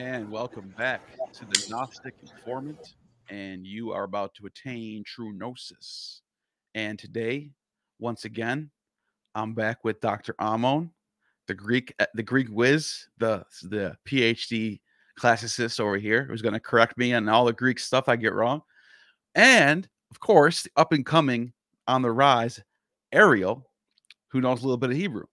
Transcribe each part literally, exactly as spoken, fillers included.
And welcome back to the Gnostic Informant, and you are about to attain true gnosis. And today, once again, I'm back with Doctor Amon, the Greek, the Greek whiz, the the PhD classicist over here, who's going to correct me on all the Greek stuff I get wrong, and of course, the up and coming on the rise, Ariel, who knows a little bit of Hebrew.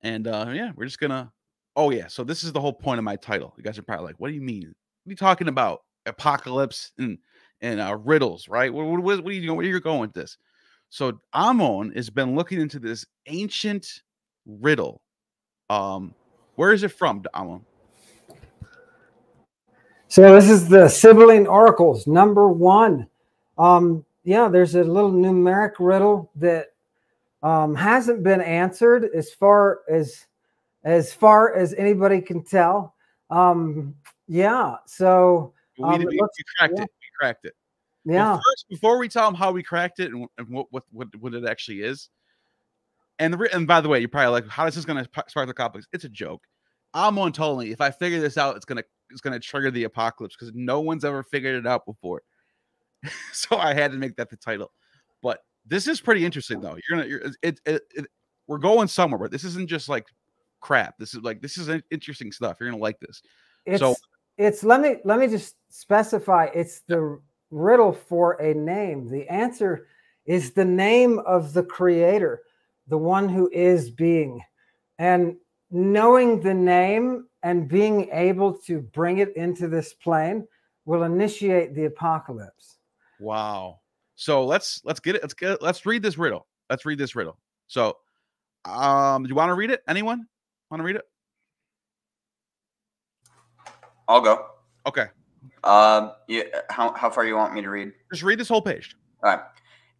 And uh, yeah, we're just gonna. Oh, yeah. So this is the whole point of my title. You guys are probably like, what do you mean? What are you talking about? Apocalypse and, and uh, riddles, right? What, what, what are you doing? Where are you going with this? So Amon has been looking into this ancient riddle. Um, where is it from, Amon? So this is the Sibylline Oracles, number one. Um, yeah, there's a little numeric riddle that um, hasn't been answered as far as... as far as anybody can tell. Um, yeah, so... Um, we, we, looks, we cracked yeah. it. We cracked it. Yeah. Well, first, before we tell them how we cracked it and, and what, what, what, what it actually is, and, the, and by the way, you're probably like, how is this going to spark the complex? It's a joke. I'm on totally. If I figure this out, it's going to it's gonna trigger the apocalypse because no one's ever figured it out before. So I had to make that the title. But this is pretty interesting, though. You're gonna. You're, it, it, it, we're going somewhere, but this isn't just like... crap. This is like this is interesting stuff. You're gonna like this. It's, so it's let me let me just specify. It's the riddle for a name. The answer is the name of the creator, the one who is being, and knowing the name and being able to bring it into this plane will initiate the apocalypse. Wow. So let's let's get it. Let's get let's read this riddle. Let's read this riddle. So, um, do you want to read it? Anyone? Want to read it? I'll go. Okay. Um, yeah, how, how far you want me to read? Just read this whole page. All right.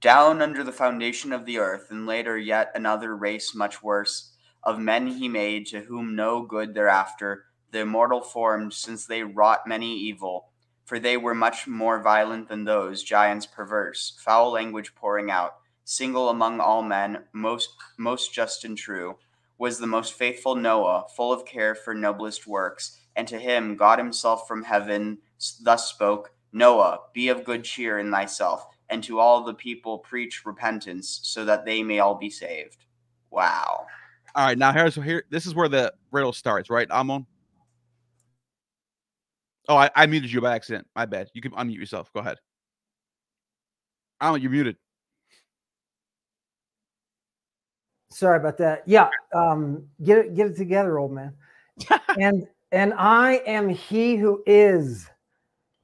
Down under the foundation of the earth, and later yet another race much worse, of men he made, to whom no good thereafter, the immortal formed, since they wrought many evil, for they were much more violent than those, giants perverse, foul language pouring out, single among all men, most most just and true, was the most faithful Noah, full of care for noblest works. And to him God himself from heaven thus spoke, Noah, be of good cheer in thyself, and to all the people preach repentance, so that they may all be saved. Wow. All right, now here's here. This is where the riddle starts, right, Amon? Oh, I, I muted you by accident. My bad. You can unmute yourself. Go ahead. Amon, you're muted. Sorry about that. Yeah, um, get it, get it together, old man. and and I am he who is,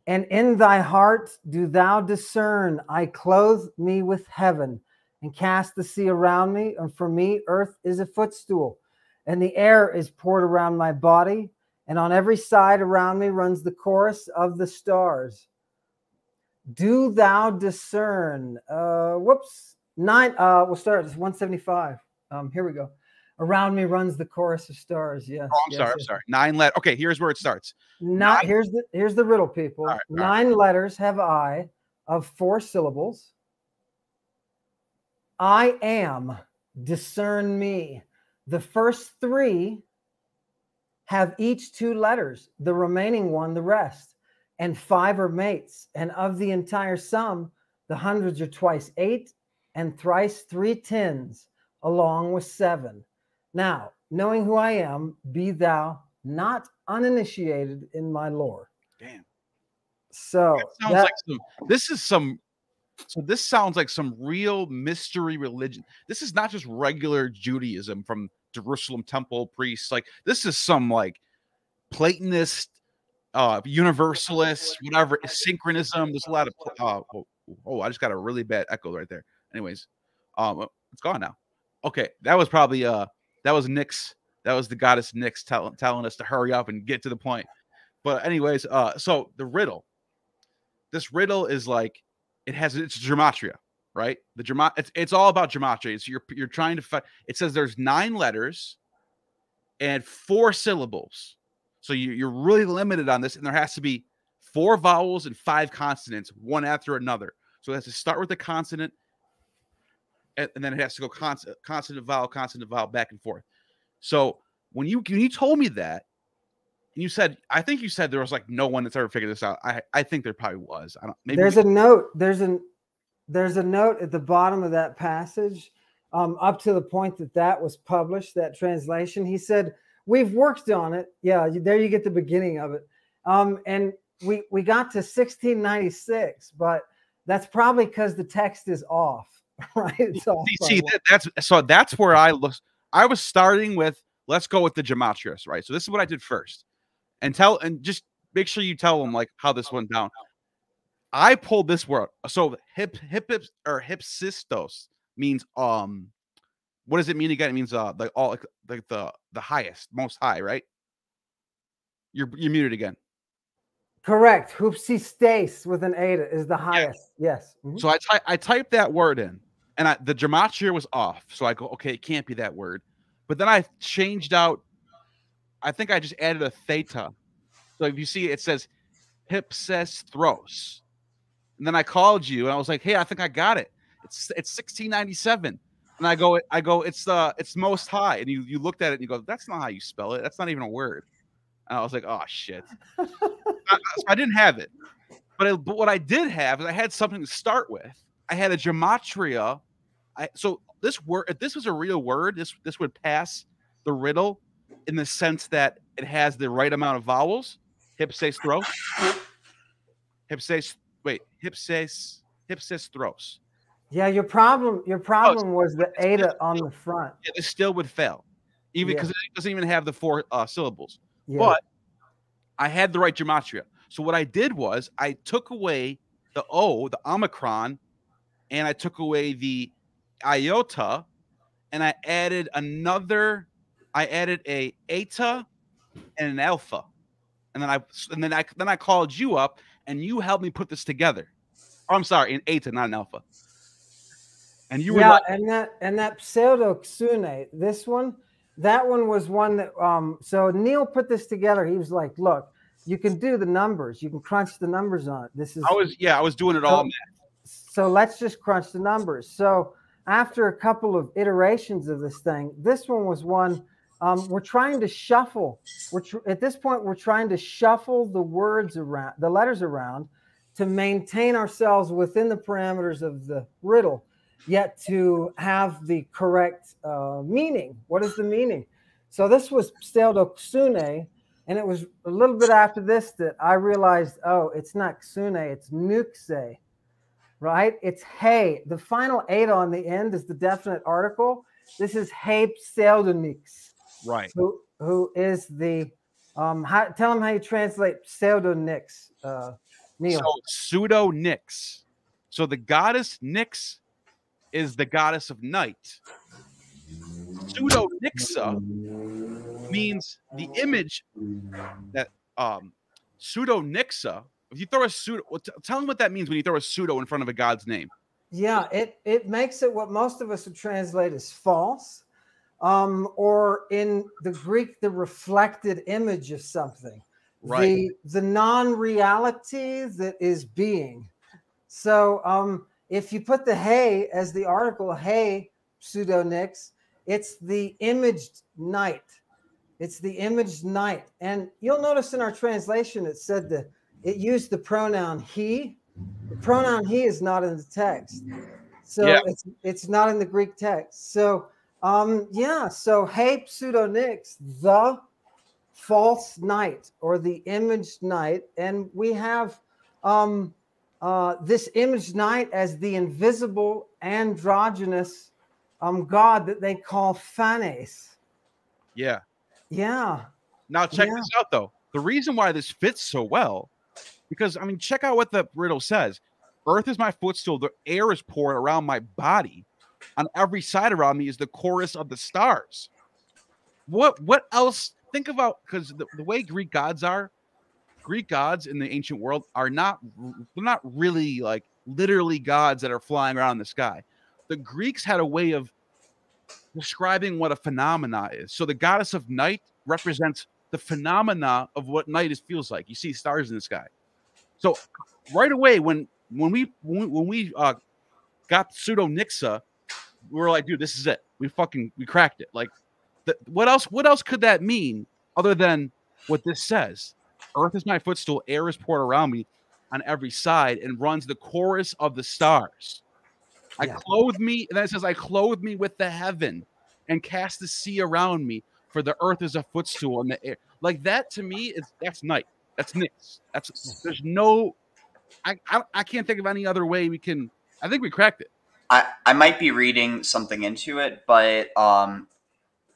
and in thy heart do thou discern. I clothe me with heaven, and cast the sea around me, and for me earth is a footstool, and the air is poured around my body, and on every side around me runs the chorus of the stars. Do thou discern? Uh, whoops. Nine. Uh, we'll start at one seventy-five. Um, here we go. Around me runs the chorus of stars. Yes. Oh, I'm yes, sorry. Yes. I'm sorry. Nine let. Okay. Here's where it starts. Not here's the here's the riddle, people. Right, Nine right. letters have I of four syllables. I am. Discern me. The first three have each two letters. The remaining one, the rest, and five are mates. And of the entire sum, the hundreds are twice eight, and thrice three tens, along with seven. Now, knowing who I am, be thou not uninitiated in my lore. Damn. So that sounds that, like some, this is some. So this sounds like some real mystery religion. This is not just regular Judaism from Jerusalem temple priests. Like this is some like Platonist, uh, Universalist, whatever synchronism. There's a lot of. Uh, oh, oh, I just got a really bad echo right there. Anyways, um, it's gone now. Okay, that was probably uh, that was Nyx. That was the goddess Nyx telling telling us to hurry up and get to the point. But anyways, uh, so the riddle. This riddle is like it has it's Gematria, right? The Gemat it's it's all about Gematria. It's you're you're trying to find. It says there's nine letters and four syllables, so you, you're really limited on this. And there has to be four vowels and five consonants, one after another. So it has to start with the consonant. And then it has to go constant, constant vowel, constant vowel, back and forth. So when you when you told me that, you said, I think you said there was like no one that's ever figured this out. I I think there probably was. I don't. Maybe there's we... a note. There's an there's a note at the bottom of that passage, um, up to the point that that was published. That translation. He said we've worked on it. Yeah, there you get the beginning of it. Um, and we we got to sixteen ninety-six, but that's probably because the text is off, right? It's off. See, that, that's so that's where I looked. I was starting with let's go with the gematrias, right? So this is what I did first. And tell and just make sure you tell them like how this went down. I pulled this word. So hip hip or hypsistos means um, what does it mean again? It means uh like all like the the highest, most high, right? You're you're muted again. Correct. Hypsistos with an eta is the highest. Yeah. Yes. Mm-hmm. So I ty I typed that word in, and I, the gematria was off. So I go, okay, it can't be that word. But then I changed out. I think I just added a theta. So if you see, it says hypsistos. And then I called you and I was like, hey, I think I got it. It's it's sixteen ninety-seven. And I go, I go, it's uh it's most high. And you you looked at it and you go, that's not how you spell it. That's not even a word. And I was like, oh shit. I, so I didn't have it. But, it. but what I did have is I had something to start with. I had a gematria. I so this word, if this was a real word, this this would pass the riddle. In the sense that it has the right amount of vowels. Hypsistos. Hypsistos. Wait. Hypsistos. Hypsistos. Yeah, your problem your problem oh, was the eta on the front. Yeah, it still would fail. Even because yeah. it doesn't even have the four uh, syllables. Yeah. But I had the right gematria. So what I did was I took away the O, the omicron, and I took away the iota, and I added another... I added a eta and an alpha, and then I and then I then I called you up and you helped me put this together. Oh, I'm sorry, an eta, not an alpha. And you were yeah, like, and that and that pseudo-xune, this one, that one was one that um. So Neil put this together. He was like, "Look, you can do the numbers. You can crunch the numbers on it. This is." I was yeah, I was doing it all. So, so let's just crunch the numbers. So after a couple of iterations of this thing, this one was one. Um, we're trying to shuffle. We're tr at this point, we're trying to shuffle the words around, the letters around, to maintain ourselves within the parameters of the riddle, yet to have the correct uh, meaning. What is the meaning? So this was pseudo-xune, and it was a little bit after this that I realized, oh, it's not xune, it's nuxe, right? It's hey. The final eta on the end is the definite article. This is hey pseudo-nyx. Right. Who who is the um? How, tell him how you translate pseudo-Nyx. Uh, Neil. So pseudo-Nyx. So the goddess Nyx is the goddess of night. Pseudo-Nyxa means the image that um. Pseudo-Nyxa. If you throw a pseudo, tell him what that means when you throw a pseudo in front of a god's name. Yeah, it it makes it what most of us would translate as false. Um, or in the Greek, the reflected image of something, right? The, the non-reality that is being. So um, if you put the hey as the article, hey, pseudo-Nyx, it's the imaged night. It's the imaged night. And you'll notice in our translation, it said that it used the pronoun he. The pronoun he is not in the text. So yeah. it's, it's not in the Greek text. So... Um, yeah, so hey, pseudo-Nyx, the false knight or the imaged knight. And we have um, uh, this imaged knight as the invisible androgynous um, god that they call Phanes. Yeah. Yeah. Now check yeah. this out, though. The reason why this fits so well, because, I mean, check out what the riddle says. Earth is my footstool. The air is poured around my body. On every side around me is the chorus of the stars. What what else? Think about, because the, the way Greek gods are, Greek gods in the ancient world are not, they're not really like literally gods that are flying around in the sky. The Greeks had a way of describing what a phenomena is. So the goddess of night represents the phenomena of what night is, feels like. You see stars in the sky. So right away when when we when, when we uh, got pseudo-Nyxa, we were like, dude, this is it. We fucking we cracked it. Like, the, what else? What else could that mean other than what this says. Earth is my footstool, air is poured around me on every side, and runs the chorus of the stars. I yeah. clothe me, and then it says, I clothe me with the heaven and cast the sea around me, for the earth is a footstool in the air. Like that to me, is that's night. That's Nyx. That's there's no I, I I can't think of any other way we can. I think we cracked it. I, I might be reading something into it, but um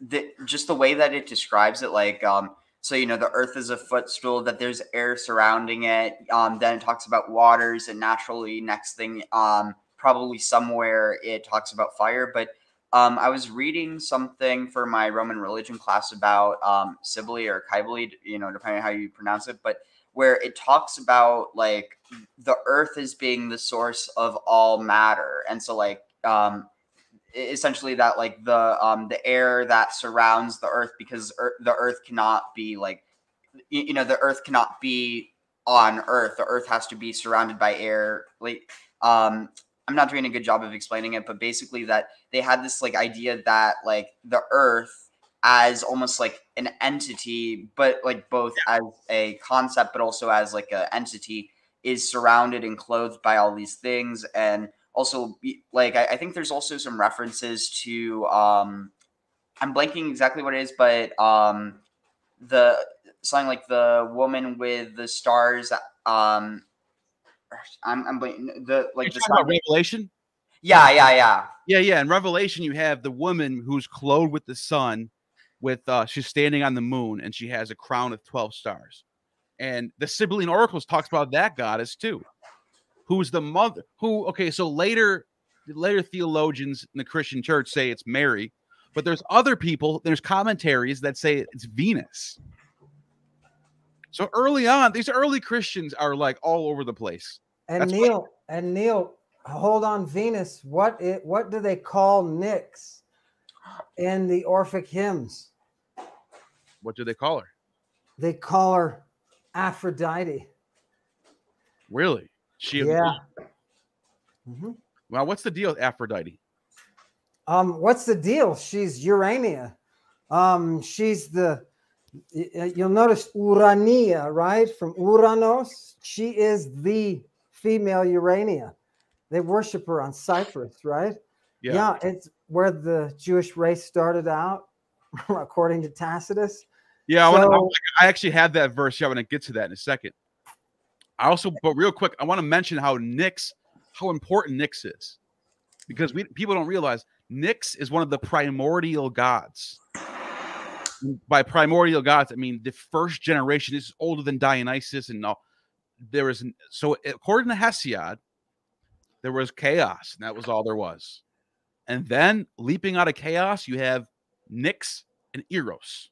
the just the way that it describes it, like um so you know the earth is a footstool, that there's air surrounding it. Um then it talks about waters, and naturally next thing um probably somewhere it talks about fire, but Um, I was reading something for my Roman religion class about um, Sibylline or Kybele, you know, depending on how you pronounce it, but where it talks about like the earth as being the source of all matter. And so like um, essentially that like the um, the air that surrounds the earth, because er the earth cannot be like, you, you know, the earth cannot be on earth. The earth has to be surrounded by air. Like, um, I'm not doing a good job of explaining it, but basically that they had this like idea that like the earth as almost like an entity, but like both as a concept, but also as like an entity, is surrounded and clothed by all these things. And also like, I, I think there's also some references to, um, I'm blanking exactly what it is, but um, the something like the woman with the stars, um, I'm, I'm the like the about Revelation. Yeah, yeah, yeah, yeah, yeah. In Revelation, you have the woman who's clothed with the sun, with uh, she's standing on the moon, and she has a crown of twelve stars. And the Sibylline Oracles talks about that goddess too, who's the mother. Who okay, so later, later theologians in the Christian Church say it's Mary, but there's other people. There's commentaries that say it's Venus. So early on, these early Christians are like all over the place. And That's Neil, what... and Neil, hold on, Venus. What it? What do they call Nyx in the Orphic hymns? What do they call her? They call her Aphrodite. Really? She? Yeah. Mm-hmm. Well, what's the deal with Aphrodite? Um, what's the deal? She's Urania. Um, she's the. You'll notice Urania, right? From Uranos. She is the female Urania. They worship her on Cyprus, right? Yeah. Yeah, it's where the Jewish race started out, according to Tacitus. Yeah, so, I, wanna, I actually have that verse. Yeah, I'm going to get to that in a second. I also, but real quick, I want to mention how Nyx, how important Nyx is. Because we people don't realize Nyx is one of the primordial gods. By primordial gods, I mean the first generation. This is older than Dionysus, and all. There is so according to Hesiod, there was chaos, and that was all there was. And then leaping out of chaos, you have Nyx and Eros.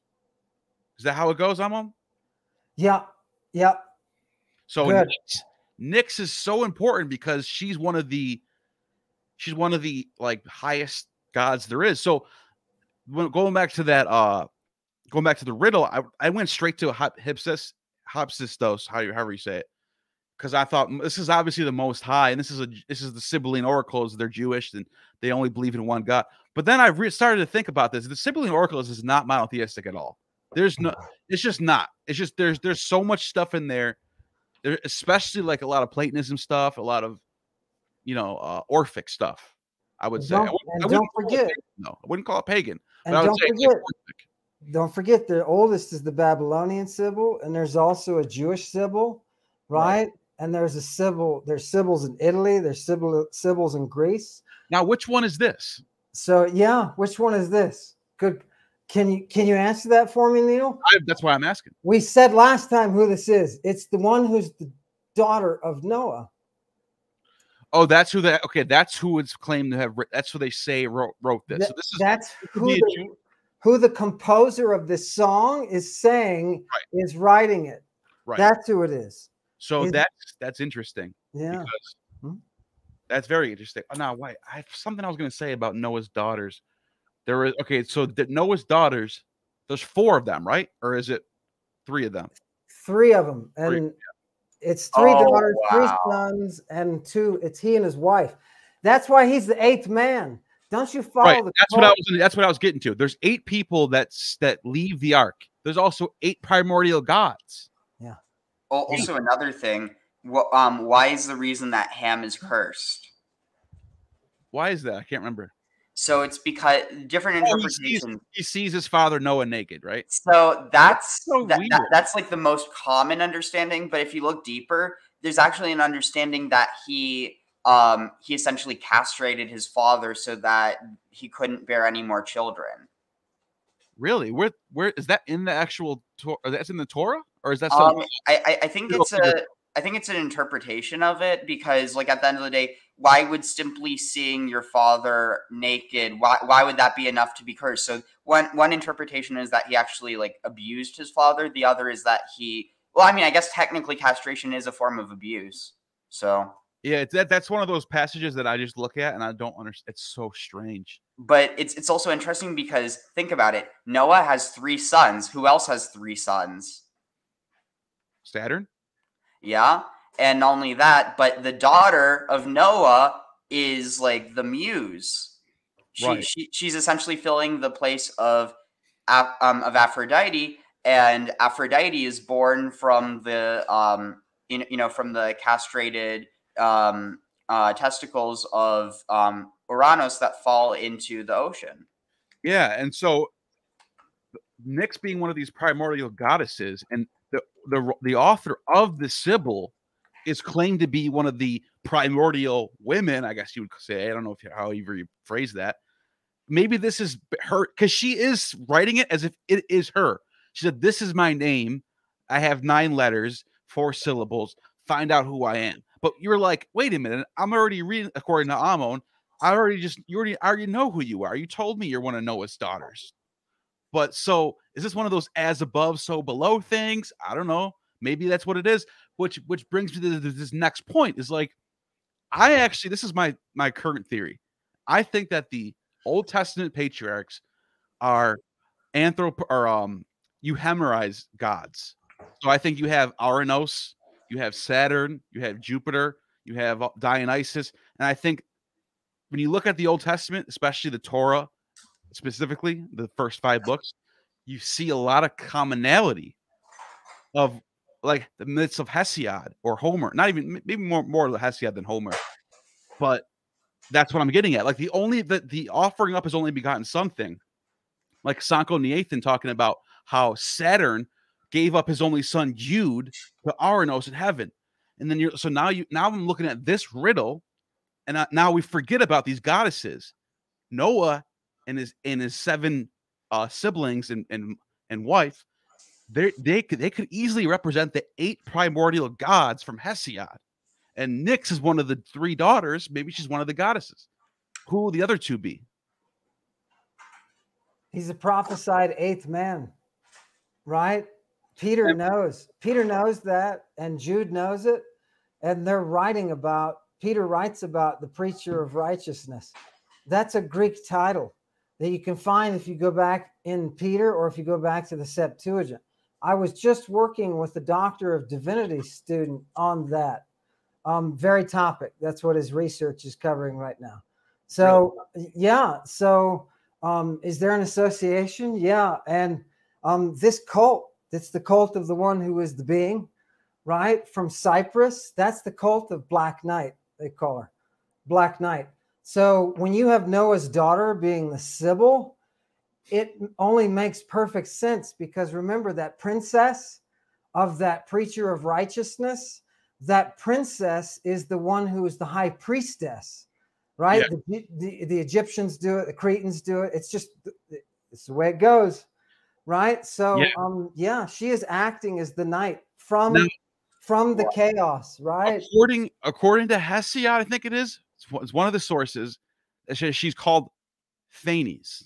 Is that how it goes, Amon? Yeah, yeah. So Nyx, Nyx is so important because she's one of the she's one of the like highest gods there is. So when, going back to that. Uh, Going back to the riddle, I, I went straight to Hypsistos, Hypsistos, how you however you say it, because I thought this is obviously the Most High, and this is a this is the Sibylline Oracles. They're Jewish, and they only believe in one God. But then I re started to think about this. The Sibylline Oracles is not monotheistic at all. There's no, it's just not. It's just there's there's so much stuff in there, there especially like a lot of Platonism stuff, a lot of you know uh, Orphic stuff. I would say. Don't, I wouldn't, I wouldn't don't forget. Pagan, no, I wouldn't call it pagan. But I would say forget. Orphic. Don't forget, the oldest is the Babylonian Sibyl, and there's also a Jewish Sibyl, right? right. And there's a Sibyl. There's Sibyls in Italy. There's Sibyl, Sibyls in Greece. Now, which one is this? So, yeah, which one is this? Good. Can you can you answer that for me, Neil? I, that's why I'm asking. We said last time who this is. It's the one who's the daughter of Noah. Oh, that's who that. Okay, that's who it's claimed to have. That's who they say wrote wrote this. Th so this is that's who. The, Who the composer of this song is saying right. is writing it. Right. That's who it is. So is that's that's interesting. Yeah. Hmm? That's very interesting. Oh, now, wait. I have something I was going to say about Noah's daughters. There is okay. So the, Noah's daughters. There's four of them, right? Or is it three of them? Three of them, and three. It's three oh, daughters, wow. three sons, and two. It's he and his wife. That's why he's the eighth man. Don't you follow right. the that's code? what I was that's what I was getting to. There's eight people that's that leave the ark. There's also eight primordial gods. Yeah. Also, eight. Another thing. Well, um, why is the reason that Ham is cursed? Why is that? I can't remember. So it's because different interpretations. Oh, he, sees, he sees his father Noah naked, right? So that's that's, so that, that, that's like the most common understanding. But if you look deeper, there's actually an understanding that he um, he essentially castrated his father so that he couldn't bear any more children. Really? Where where is that in the actual? That's in the Torah, or is that something? Um, I I think it's a. I think it's an interpretation of it because, like, at the end of the day, why would simply seeing your father naked, why why would that be enough to be cursed? So one one interpretation is that he actually, like, abused his father. The other is that he, well, I mean, I guess technically castration is a form of abuse. So yeah, it's, that that's one of those passages that I just look at and I don't understand. It's so strange. But it's it's also interesting because think about it. Noah has three sons. Who else has three sons? Saturn. Yeah, and not only that, but the daughter of Noah is like the muse. She, right. she she's essentially filling the place of um, of Aphrodite, and Aphrodite is born from the um in, you know from the castrated um uh, testicles of um Uranus that fall into the ocean. Yeah, and so Nyx being one of these primordial goddesses and. The, the the author of the Sibyl is claimed to be one of the primordial women, I guess you would say. I don't know if you, however you phrase that. Maybe this is her, because she is writing it as if it is her. She said, "This is my name. I have nine letters, four syllables. Find out who I am." But you're like, wait a minute. I'm already reading according to Amon. I already just you already I already know who you are. You told me you're one of Noah's daughters. But so is this one of those as above, so below things? I don't know. Maybe that's what it is, which which brings me to this next point is like, I actually, this is my, my current theory. I think that the Old Testament patriarchs are anthrop or um, euhemerized gods. So I think you have Aranos, you have Saturn, you have Jupiter, you have Dionysus. And I think when you look at the Old Testament, especially the Torah, specifically the first five books, you see a lot of commonality of like the myths of Hesiod or Homer, not even maybe more more of Hesiod than Homer, but that's what I'm getting at. Like the only the, the offering up has only begotten something, like Sanko Nathan talking about how Saturn gave up his only son Jude to Aranos in heaven, and then you're so now you now I'm looking at this riddle, and I, now we forget about these goddesses, Noah. And his and his seven uh, siblings and and and wife, they they could they could easily represent the eight primordial gods from Hesiod, and Nyx is one of the three daughters. Maybe she's one of the goddesses. Who will the other two be? He's a prophesied eighth man, right? Peter knows. Peter knows that, and Jude knows it, and they're writing about. Peter writes about the preacher of righteousness. That's a Greek title that you can find if you go back in Peter or if you go back to the Septuagint. I was just working with a Doctor of Divinity student on that um, very topic. That's what his research is covering right now. So, right. yeah. So um, is there an association? Yeah. And um, this cult, it's the cult of the one who is the being, right? From Cyprus. That's the cult of Black Knight, they call her. Black Knight. So when you have Noah's daughter being the Sibyl, it only makes perfect sense because remember that princess of that preacher of righteousness, that princess is the one who is the high priestess, right? Yeah. The, the, the Egyptians do it. The Cretans do it. It's just, it's the way it goes, right? So yeah, um, yeah she is acting as the knight from, now, from the chaos, right? According, according to Hesiod, I think it is. It's one of the sources that says she's called Phanes.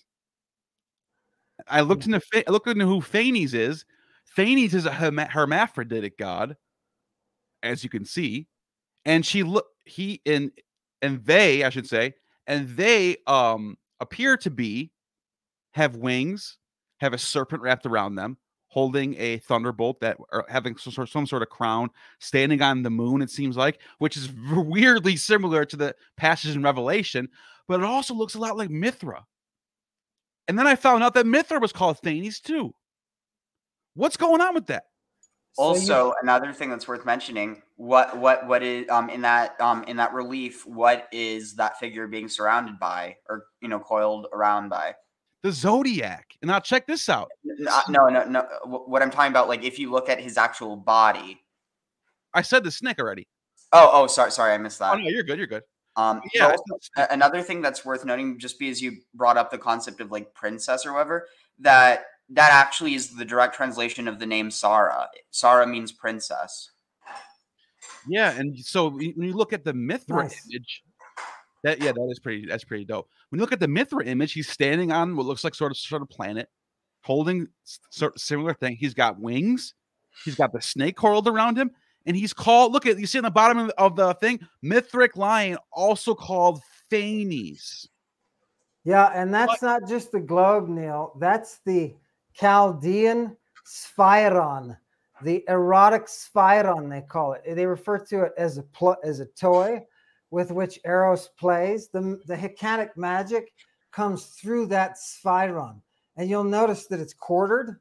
I looked into I looked into who Phanes is. Phanes is a hermaphroditic god, as you can see, and she look he and and they I should say and they um appear to be have wings, have a serpent wrapped around them, holding a thunderbolt that are having some sort, some sort of crown, standing on the moon, it seems like, which is weirdly similar to the passage in Revelation, but it also looks a lot like Mithra. And then I found out that Mithra was called Phanes too. What's going on with that? Also, another thing that's worth mentioning: what what what is um in that um in that relief? What is that figure being surrounded by, or you know, coiled around by? The zodiac. And now check this out. No, no, no. What I'm talking about, like, if you look at his actual body. I said the snake already. Oh, oh, sorry, sorry, I missed that. Oh no, you're good, you're good. Um, yeah. So another thing that's worth noting, just because you brought up the concept of like princess or whatever, that. That actually is the direct translation of the name Sarah. Sarah means princess. Yeah, and so when you look at the Mithra nice. image, that yeah, that is pretty. That's pretty dope. When you look at the Mithra image, he's standing on what looks like sort of sort of planet, holding sort of similar thing. He's got wings. He's got the snake coiled around him, and he's called. Look at you see on the bottom of the thing, Mithric lion, also called Phanes. Yeah, and that's what? Not just the globe, Neil. That's the Chaldean Sphyron, the erotic Sphyron, they call it. They refer to it as a pl as a toy with which Eros plays. The, the Hecatic magic comes through that Sphyron. And you'll notice that it's quartered.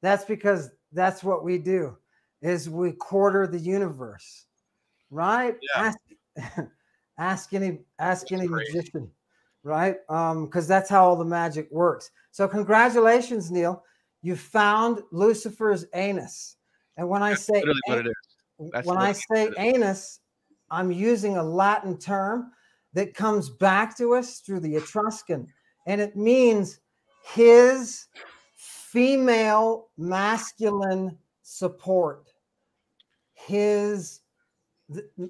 That's because that's what we do, is we quarter the universe, right? Yeah. Ask, ask any, ask any magician, right? Um, because that's how all the magic works. So congratulations, Neil. You found Lucifer's anus. And when I say anus, when I say anus, I'm using a Latin term that comes back to us through the Etruscan, and it means his female masculine support. His,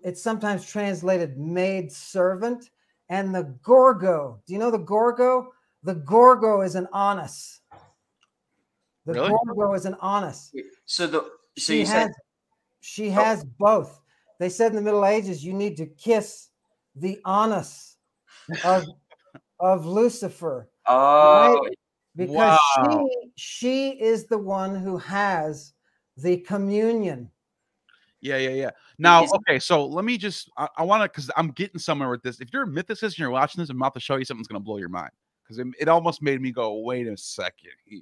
it's sometimes translated maid servant, and the Gorgo. Do you know the Gorgo? The Gorgo is an anus. The really? Gorgo is an anus. So the so she you has, said she has oh. both. They said in the Middle Ages, you need to kiss the anus of of Lucifer. Oh, right? Because wow. she she is the one who has the communion. Yeah, yeah, yeah. Now, okay, so let me just, I, I want to, because I'm getting somewhere with this. If you're a mythicist and you're watching this, I'm about to show you something's going to blow your mind. Because it, it almost made me go, wait a second here.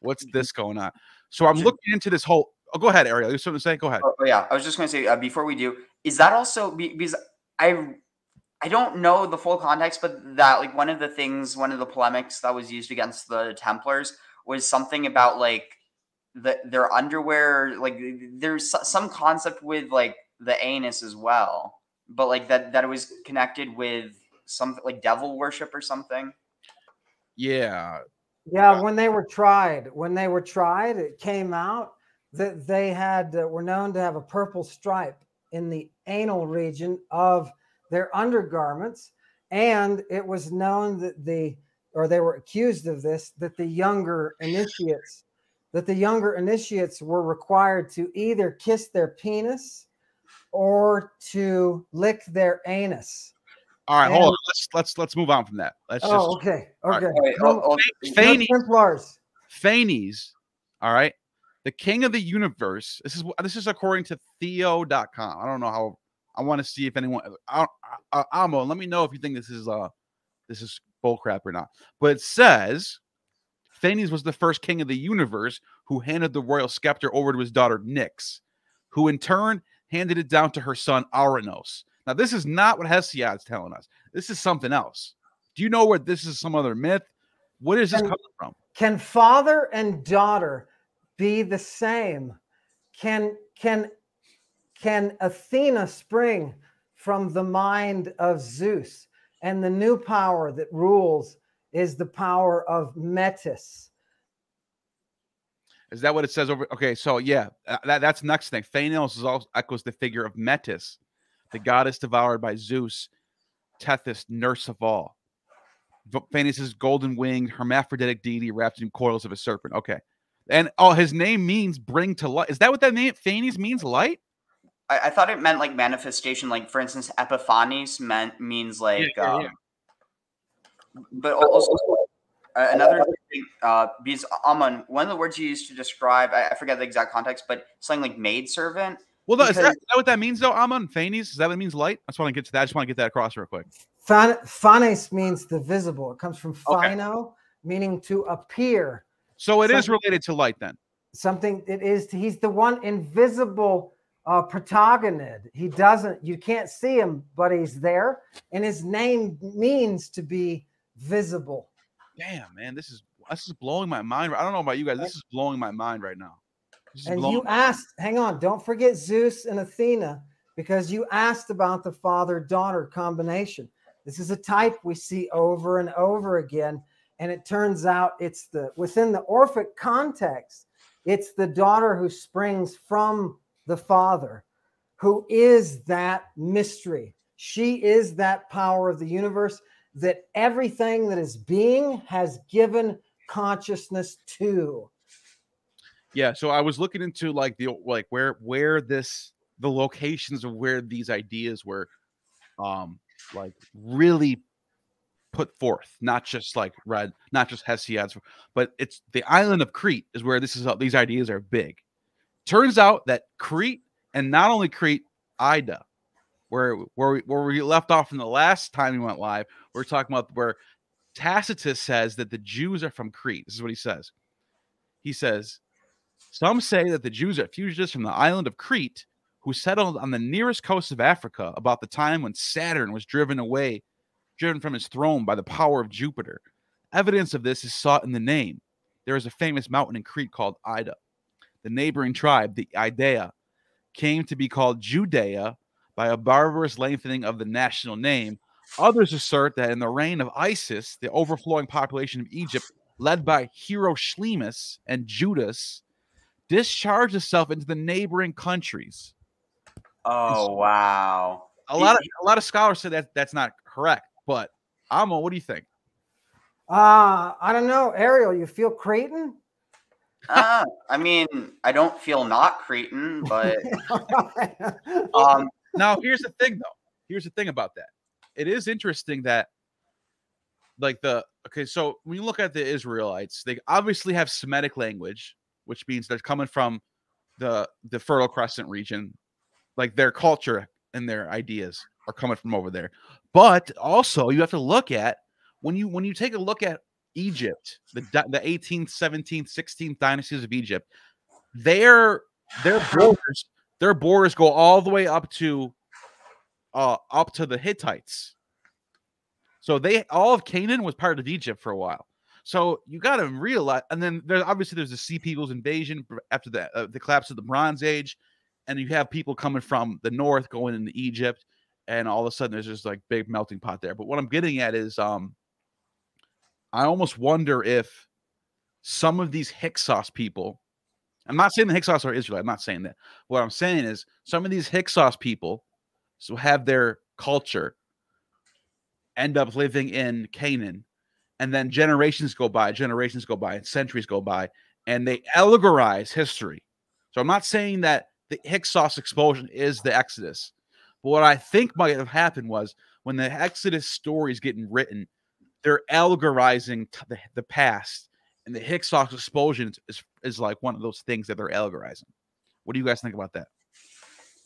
What's this going on? So I'm looking into this whole, oh, go ahead, Ariel. You have something to say? Go ahead. Oh, yeah. I was just going to say, uh, before we do, is that also, because I I don't know the full context, but that, like, one of the things, one of the polemics that was used against the Templars was something about, like, The, their underwear, like there's some concept with like the anus as well, but like that that it was connected with something like devil worship or something. Yeah, yeah. When they were tried, when they were tried, it came out that they had uh, were known to have a purple stripe in the anal region of their undergarments, and it was known that the or they were accused of this that the younger initiates. that the younger initiates were required to either kiss their penis or to lick their anus. All right, and hold on. Let's let's let's move on from that. Let's oh, just, okay, okay. Right. Oh, oh. Phanes, Templars. Phanes. All right, the king of the universe. This is this is according to Theo dot com. I don't know how. I want to see if anyone. I, I, I, Amon, let me know if you think this is uh this is bullcrap or not. But it says. Phanes was the first king of the universe who handed the royal scepter over to his daughter Nyx, who in turn handed it down to her son Aranos. Now, this is not what Hesiod's telling us. This is something else. Do you know where this is some other myth? What is this can, coming from? Can father and daughter be the same? Can, can, can Athena spring from the mind of Zeus and the new power that rules is the power of Metis. Is that what it says over? Okay, so yeah, that, that's next thing. Phanes is also echoes the figure of Metis, the goddess devoured by Zeus, Tethys, nurse of all. Phanes is golden-winged, hermaphroditic deity wrapped in coils of a serpent. Okay, and oh, his name means bring to light. Is that what that name Phanes means? Light? I, I thought it meant like manifestation. Like for instance, Epiphanes meant means like. Yeah, yeah, um, yeah. But also uh, another thing, uh, because Amon, one of the words you used to describe, I, I forget the exact context, but something like maidservant. Well, no, because... is, that, is that what that means though, Amon? Phanes, is that what it means light? I just want to get to that. I just want to get that across real quick. Phanes means the visible. It comes from phino, okay. meaning to appear. So it something. is related to light then. something that is, he's the one invisible uh, protagonist. He doesn't, you can't see him, but he's there. And his name means to be visible. Damn, man, this is, this is blowing my mind. I don't know about you guys. This is blowing my mind right now. And you asked, hang on, don't forget Zeus and Athena, because you asked about the father-daughter combination. This is a type we see over and over again. And it turns out it's the, within the Orphic context, it's the daughter who springs from the father, who is that mystery. She is that power of the universe that everything that is being has given consciousness to. Yeah, so I was looking into like the like where where this the locations of where these ideas were um like really put forth, not just like read, not just Hesiod's, but it's the island of Crete is where this is these ideas are big. Turns out that Crete, and not only Crete, Ida, where where we, where we left off in the last time we went live, we we're talking about where Tacitus says that the Jews are from Crete. This is what he says. He says, some say that the Jews are fugitives from the island of Crete who settled on the nearest coast of Africa about the time when Saturn was driven away, driven from his throne by the power of Jupiter. Evidence of this is sought in the name. There is a famous mountain in Crete called Ida. The neighboring tribe, the Idaea, came to be called Judea by a barbarous lengthening of the national name. Others assert that in the reign of Isis, the overflowing population of Egypt, led by Heraclius and Judas, discharged itself into the neighboring countries. Oh, wow. A lot of a lot of scholars say that that's not correct, but Amon, what do you think? Uh, I don't know. Ariel, you feel Cretan? Uh, I mean, I don't feel not Cretan, but... um, now, here's the thing, though. Here's the thing about that. It is interesting that, like, the... Okay, so when you look at the Israelites, they obviously have Semitic language, which means they're coming from the the Fertile Crescent region. Like their culture and their ideas are coming from over there. But also you have to look at, when you when you take a look at Egypt, the the eighteenth, seventeenth, sixteenth dynasties of Egypt, their their borders their borders go all the way up to uh up to the Hittites. So they all of Canaan was part of Egypt for a while. So you got to realize, and then there's obviously there's the Sea Peoples invasion after the uh, the collapse of the Bronze Age, and you have people coming from the north going into Egypt, and all of a sudden there's just like big melting pot there. But what I'm getting at is, um, I almost wonder if some of these Hyksos people, I'm not saying the Hyksos are Israelite, I'm not saying that. What I'm saying is some of these Hyksos people, so have their culture, end up living in Canaan. And then generations go by, generations go by, and centuries go by, and they allegorize history. So I'm not saying that the Hyksos expulsion is the Exodus. But what I think might have happened was when the Exodus story is getting written, they're allegorizing the, the past, and the Hyksos expulsion is, is like one of those things that they're allegorizing. What do you guys think about that?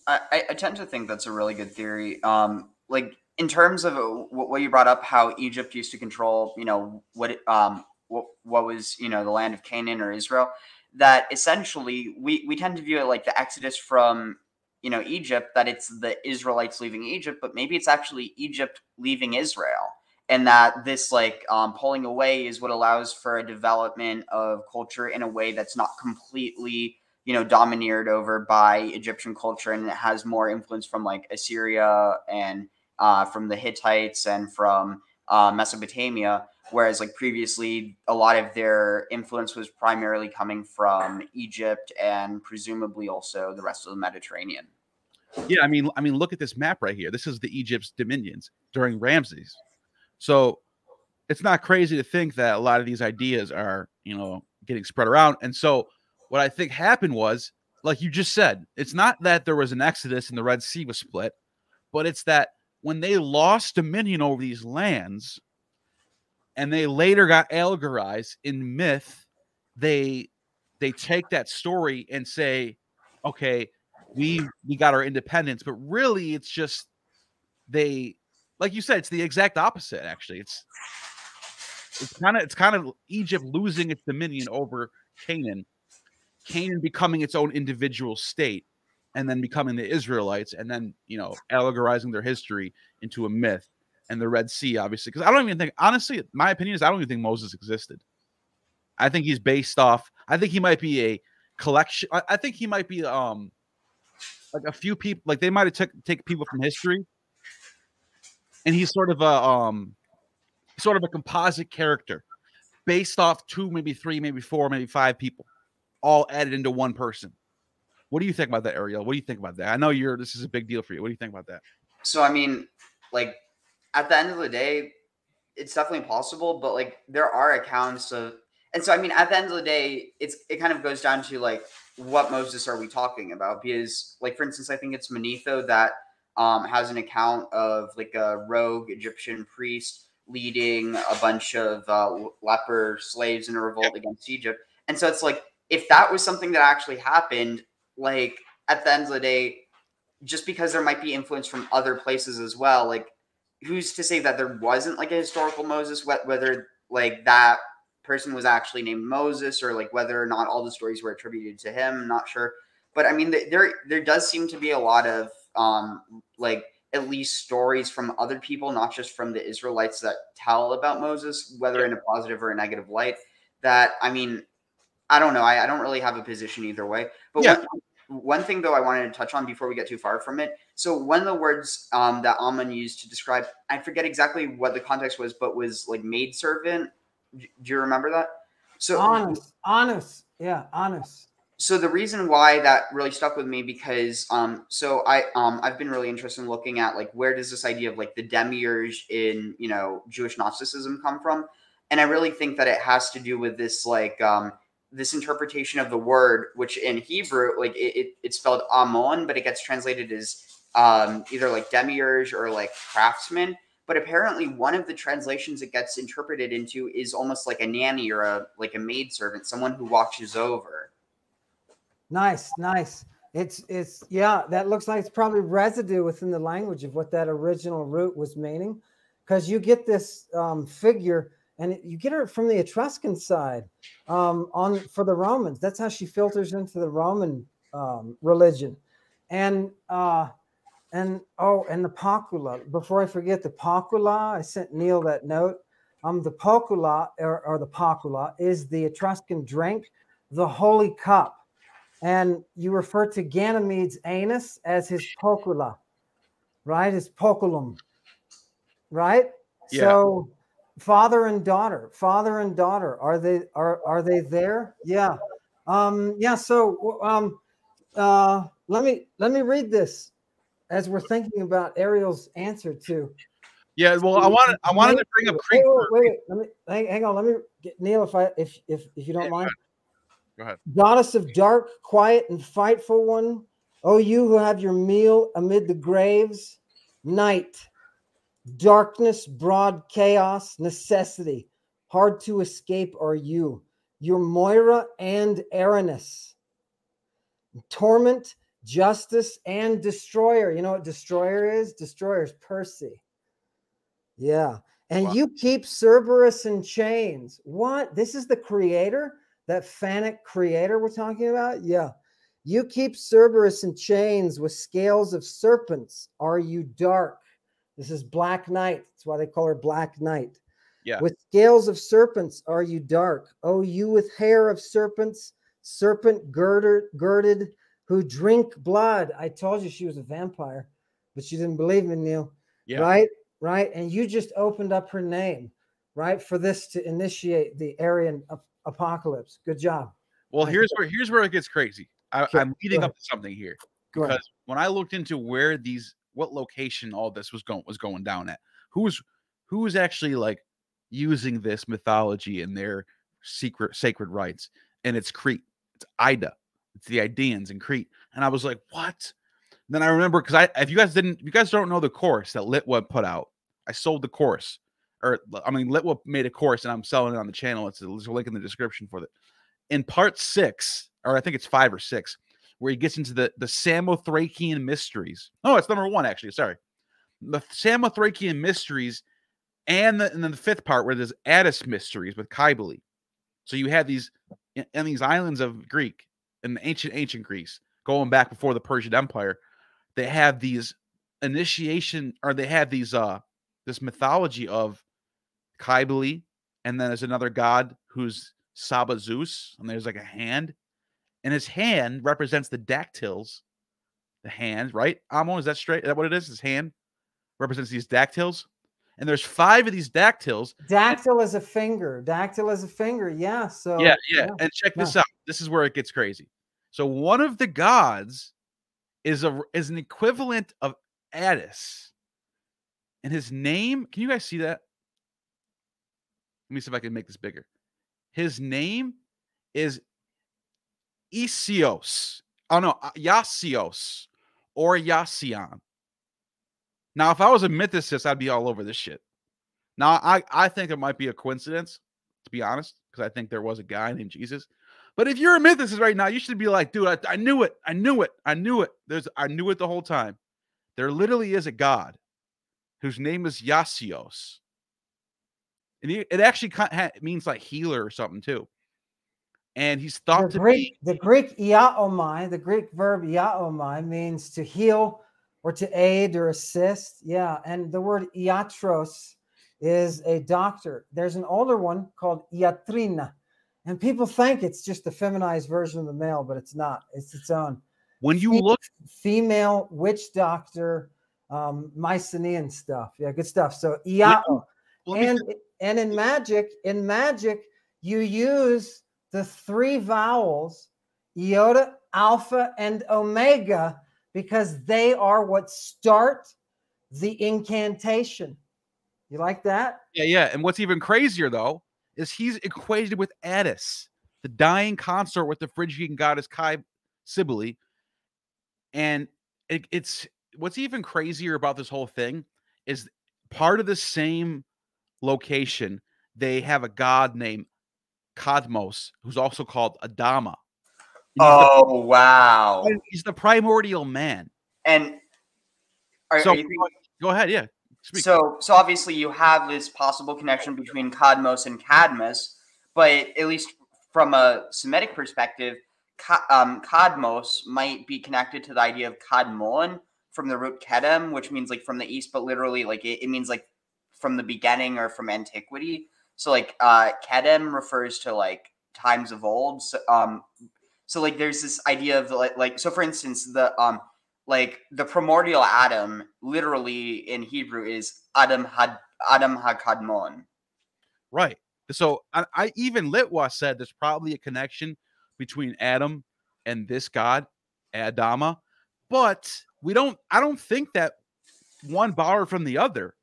I, I tend to think that's a really good theory. Um, like, in terms of what you brought up, how Egypt used to control, you know, what um what, what was, you know, the land of Canaan or Israel, that essentially we, we tend to view it like the Exodus from, you know, Egypt, that it's the Israelites leaving Egypt, but maybe it's actually Egypt leaving Israel, and that this like um, pulling away is what allows for a development of culture in a way that's not completely, you know, domineered over by Egyptian culture, and it has more influence from like Assyria and Uh, from the Hittites and from uh, Mesopotamia, whereas like previously a lot of their influence was primarily coming from Egypt and presumably also the rest of the Mediterranean. Yeah, I mean, I mean, look at this map right here. This is the Egypt's dominions during Ramses. So it's not crazy to think that a lot of these ideas are, you know, getting spread around. And so what I think happened was, like you just said, it's not that there was an Exodus and the Red Sea was split, but it's that when they lost dominion over these lands and they later got allegorized in myth, they they take that story and say, okay, we we got our independence, but really it's just, they, like you said, it's the exact opposite. Actually, it's it's kind of it's kind of Egypt losing its dominion over Canaan, Canaan becoming its own individual state and then becoming the Israelites and then, you know, allegorizing their history into a myth, and the Red Sea, obviously. Because I don't even think, honestly, my opinion is I don't even think Moses existed. I think he's based off, I think he might be a collection. I, I think he might be um like a few people, like they might have took take people from history. And he's sort of a um sort of a composite character based off two, maybe three, maybe four, maybe five people, all added into one person. What do you think about that, Ariel? What do you think about that? I know you're this is a big deal for you. What do you think about that? So I mean, like at the end of the day, it's definitely possible, but like there are accounts of, and so I mean at the end of the day, it's it kind of goes down to like what Moses are we talking about? Because like for instance, I think it's Manetho that um has an account of like a rogue Egyptian priest leading a bunch of uh, leper slaves in a revolt against Egypt. And so it's like, if that was something that actually happened, like at the end of the day, just because there might be influence from other places as well, like who's to say that there wasn't like a historical Moses, whether like that person was actually named Moses or like whether or not all the stories were attributed to him, I'm not sure. But I mean, there, there does seem to be a lot of um, like, at least stories from other people, not just from the Israelites, that tell about Moses, whether in a positive or a negative light. That, I mean, I don't know. I, I don't really have a position either way. But yeah. one, one thing, though, I wanted to touch on before we get too far from it. So one of the words um, that Amon used to describe, I forget exactly what the context was, but was like maidservant. Do you remember that? So honest, honest. Yeah, honest. So the reason why that really stuck with me because um, so I um, I've been really interested in looking at like where does this idea of like the demiurge in, you know, Jewish Gnosticism come from, and I really think that it has to do with this like um, this interpretation of the word, which in Hebrew like it, it it's spelled Amon, but it gets translated as um, either like demiurge or like craftsman. But apparently one of the translations it gets interpreted into is almost like a nanny or a like a maidservant, someone who watches over. Nice, nice. It's, it's, yeah, that looks like it's probably residue within the language of what that original root was meaning. Because you get this um, figure, and it, you get her from the Etruscan side um, on for the Romans. That's how she filters into the Roman um, religion. And, uh, and oh, and the pocula. Before I forget, the pocula, I sent Neil that note. Um, the pocula, or, or the pocula, is the Etruscan drink, the holy cup. And you refer to Ganymede's anus as his pocula, right? His poculum, right? Yeah. So father and daughter, father and daughter, are they are are they there? Yeah. Um, yeah, so um, uh, let me let me read this as we're thinking about Ariel's answer to. Yeah, well, I wanted I wanted wait, to bring up Crete. Wait, wait, wait. Let me hang, hang on, let me get Neil if I if if, if you don't yeah, mind. Go ahead. Goddess of dark, quiet, and fightful one, O you who have your meal amid the graves, night, darkness, broad chaos, necessity, hard to escape are you, your Moira and Erinus, torment, justice, and destroyer. You know what destroyer is? Destroyer is Percy. Yeah. And wow. You keep Cerberus in chains. What? This is the creator? That Fanic creator we're talking about? Yeah. You keep Cerberus in chains with scales of serpents. Are you dark? This is Black Knight. That's why they call her Black Knight. Yeah. With scales of serpents, are you dark? Oh, you with hair of serpents, serpent girder, girded, who drink blood. I told you she was a vampire, but she didn't believe me, Neil. Yeah. Right? Right? And you just opened up her name, right, for this to initiate the Aryan of apocalypse. Good job. Well, here's where here's where it gets crazy. I, sure. I'm leading up to something here because when I looked into where these, what location all this was going was going down at, who's who's actually like using this mythology in their secret sacred rites, and it's Crete, it's Ida, it's the Idaeans in Crete, and I was like, what? And then I remember because I, if you guys didn't, you guys don't know the course that Litwa put out. I sold the course. Or I mean, Litwa made a course, and I'm selling it on the channel. It's a, there's a link in the description for that. In part six, or I think it's five or six, where he gets into the the Samothracian mysteries. Oh, it's number one actually. Sorry, the Samothracian mysteries, and, the, and then the fifth part where there's Attis mysteries with Kybele. So you have these in, in these islands of Greek in the ancient, ancient Greece, going back before the Persian Empire, they have these initiation, or they have these, uh, this mythology of Kybele, and then there's another god who's Saba Zeus, and there's like a hand, and his hand represents the dactyls, the hand, right? Amon, is that straight? Is that what it is? His hand represents these dactyls, and there's five of these dactyls. Dactyl is a finger. Dactyl is a finger. Yeah. So yeah, yeah. yeah. And check yeah. this out. This is where it gets crazy. So one of the gods is a is an equivalent of Addis, and his name. Can you guys see that? Let me see if I can make this bigger. His name is Isios. Oh no, Yasios or Yasion. Now, if I was a mythicist, I'd be all over this shit. Now, I, I think it might be a coincidence, to be honest, because I think there was a guy named Jesus. But if you're a mythicist right now, you should be like, dude, I, I knew it. I knew it. I knew it. There's, I knew it the whole time. There literally is a god whose name is Yasios. And he, it actually means like healer or something too. And he's thought the Greek, to be... The Greek iaomai, the Greek verb iaomai means to heal or to aid or assist. Yeah. And the word iatros is a doctor. There's an older one called iatrina. And people think it's just the feminized version of the male, but it's not. It's its own. When you female, look... Female witch doctor, um, Mycenaean stuff. Yeah, good stuff. So iao. And... And in magic, in magic, you use the three vowels, iota, alpha, and omega, because they are what start the incantation. You like that? Yeah, yeah. And what's even crazier, though, is he's equated with Addis, the dying consort with the Phrygian goddess Kai Cybele. And it, it's what's even crazier about this whole thing is part of the same location, they have a god named Cadmos, who's also called Adama. Oh, the, wow. He's the primordial man. And are, so, are you thinking, go ahead, yeah. Speak. So, so obviously you have this possible connection between Cadmos and Cadmus, but at least from a Semitic perspective, Ka, um, Cadmos might be connected to the idea of Kadmon from the root Kedem, which means like from the east, but literally like it, it means like from the beginning or from antiquity. So like uh Kedem refers to like times of old. So um so like there's this idea of like, like so for instance the um like the primordial Adam literally in Hebrew is Adam had Adam HaKadmon. Right. So I, I even Litwa said there's probably a connection between Adam and this god, Adama, but we don't I don't think that one borrowed from the other.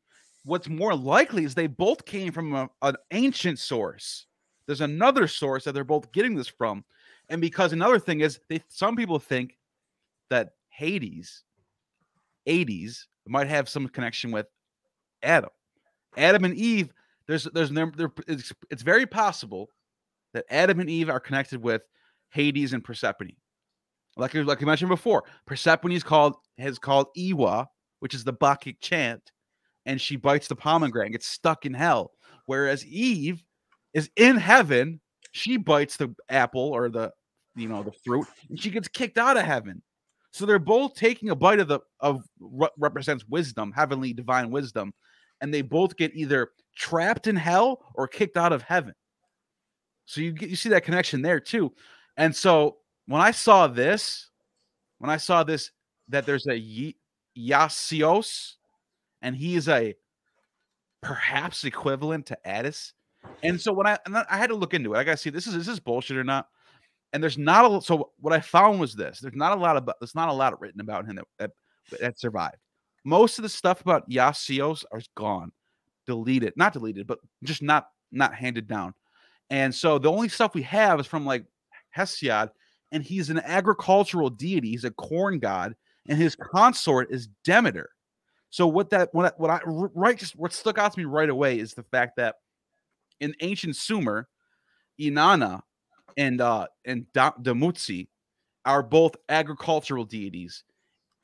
What's more likely is they both came from a, an ancient source. There's another source that they're both getting this from. And because another thing is, they, some people think that Hades, Hades, might have some connection with Adam. Adam and Eve, there's, there's, there, it's, it's very possible that Adam and Eve are connected with Hades and Persephone. Like, like I mentioned before, Persephone is called, has called Iwa, which is the Bacchic chant. And she bites the pomegranate and gets stuck in hell. Whereas Eve is in heaven, she bites the apple or the, you know, the fruit, and she gets kicked out of heaven. So they're both taking a bite of the of what represents wisdom, heavenly divine wisdom, and they both get either trapped in hell or kicked out of heaven. So you get, you see that connection there too. And so when I saw this, when I saw this, that there's a Yasios. And he is a perhaps equivalent to Addis. And so when I and I had to look into it, I got to see this is is this bullshit or not. And there's not a so what I found was this: there's not a lot about there's not a lot written about him that that, that survived. Most of the stuff about Yasios are gone, deleted, not deleted, but just not not handed down. And so the only stuff we have is from like Hesiod, and he's an agricultural deity. He's a corn god, and his consort is Demeter. So what that what I, what I right just what stuck out to me right away is the fact that in ancient Sumer, Inanna and uh, and Damutsi are both agricultural deities,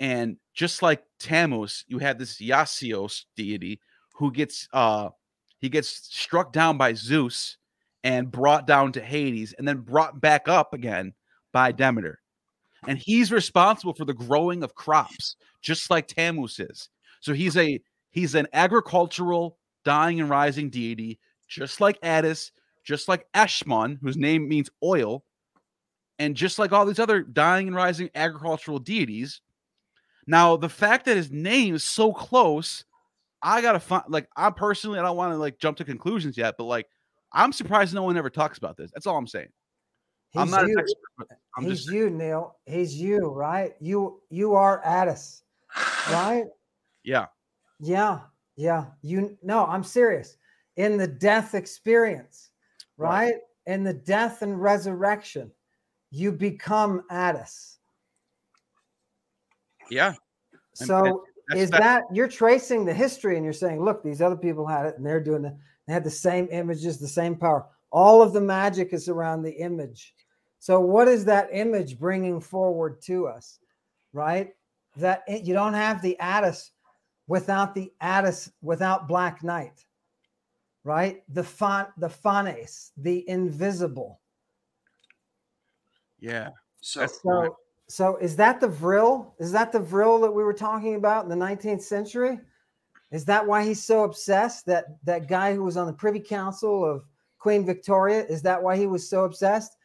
and just like Tammuz, you have this Yasios deity who gets uh, he gets struck down by Zeus and brought down to Hades and then brought back up again by Demeter. And he's responsible for the growing of crops, just like Tammuz is. So he's a he's an agricultural dying and rising deity, just like Attis, just like Eshmun, whose name means oil, and just like all these other dying and rising agricultural deities. Now, the fact that his name is so close, I gotta find, like, I personally, I don't want to like jump to conclusions yet, but like, I'm surprised no one ever talks about this. That's all I'm saying. He's I'm not you. an expert, but I'm He's just... you, Neil. He's you, right? You you are Attis, right? Yeah. Yeah, yeah. You no, I'm serious. In the death experience, right? right? In the death and resurrection, you become Attis. Yeah. So and, and is that, that you're tracing the history and you're saying, look, these other people had it and they're doing the, they had the same images, the same power. All of the magic is around the image. So what is that image bringing forward to us, right? That it, you don't have the Attis without the Attis, without Black Knight, right? The font, the Phanes, the invisible. Yeah. So, so, so is that the vril? Is that the vril that we were talking about in the nineteenth century? Is that why he's so obsessed? That that guy who was on the Privy Council of Queen Victoria, is that why he was so obsessed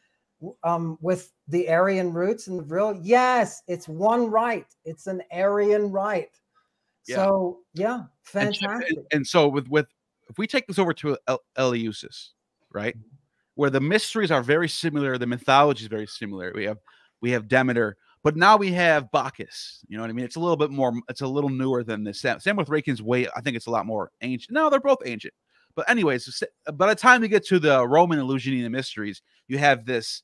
um, with the Aryan roots and the vril? Yes, it's one rite. It's an Aryan rite. Yeah. So, yeah, fantastic. And, and so with, with if we take this over to El Eleusis, right, where the mysteries are very similar, the mythology is very similar. We have we have Demeter, but now we have Bacchus. You know what I mean? It's a little bit more, it's a little newer than this. Sam, Sam with Rakin's way, I think it's a lot more ancient. No, they're both ancient. But anyways, by the time you get to the Roman Eleusinian mysteries, you have this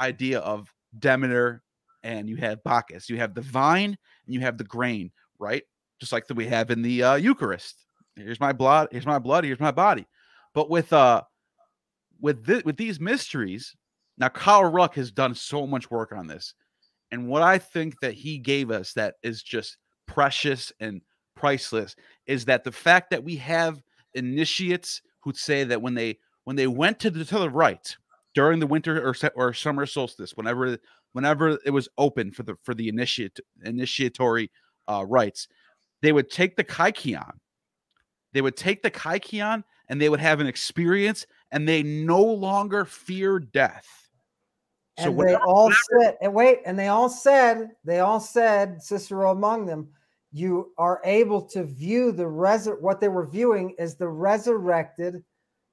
idea of Demeter and you have Bacchus. You have the vine and you have the grain, right? Just like that we have in the uh, Eucharist. Here's my blood. Here's my blood. Here's my body. But with uh, with this, with these mysteries, now Kyle Ruck has done so much work on this, and what I think that he gave us that is just precious and priceless is that the fact that we have initiates who'd say that when they when they went to the to the right during the winter or or summer solstice, whenever whenever it was open for the for the initiate initiatory uh, rites, they would take the kaikion, they would take the kaikion, and they would have an experience, and they no longer fear death. So and they all said, and wait, and they all said, they all said, Cicero among them, you are able to view the resur- what they were viewing is the resurrected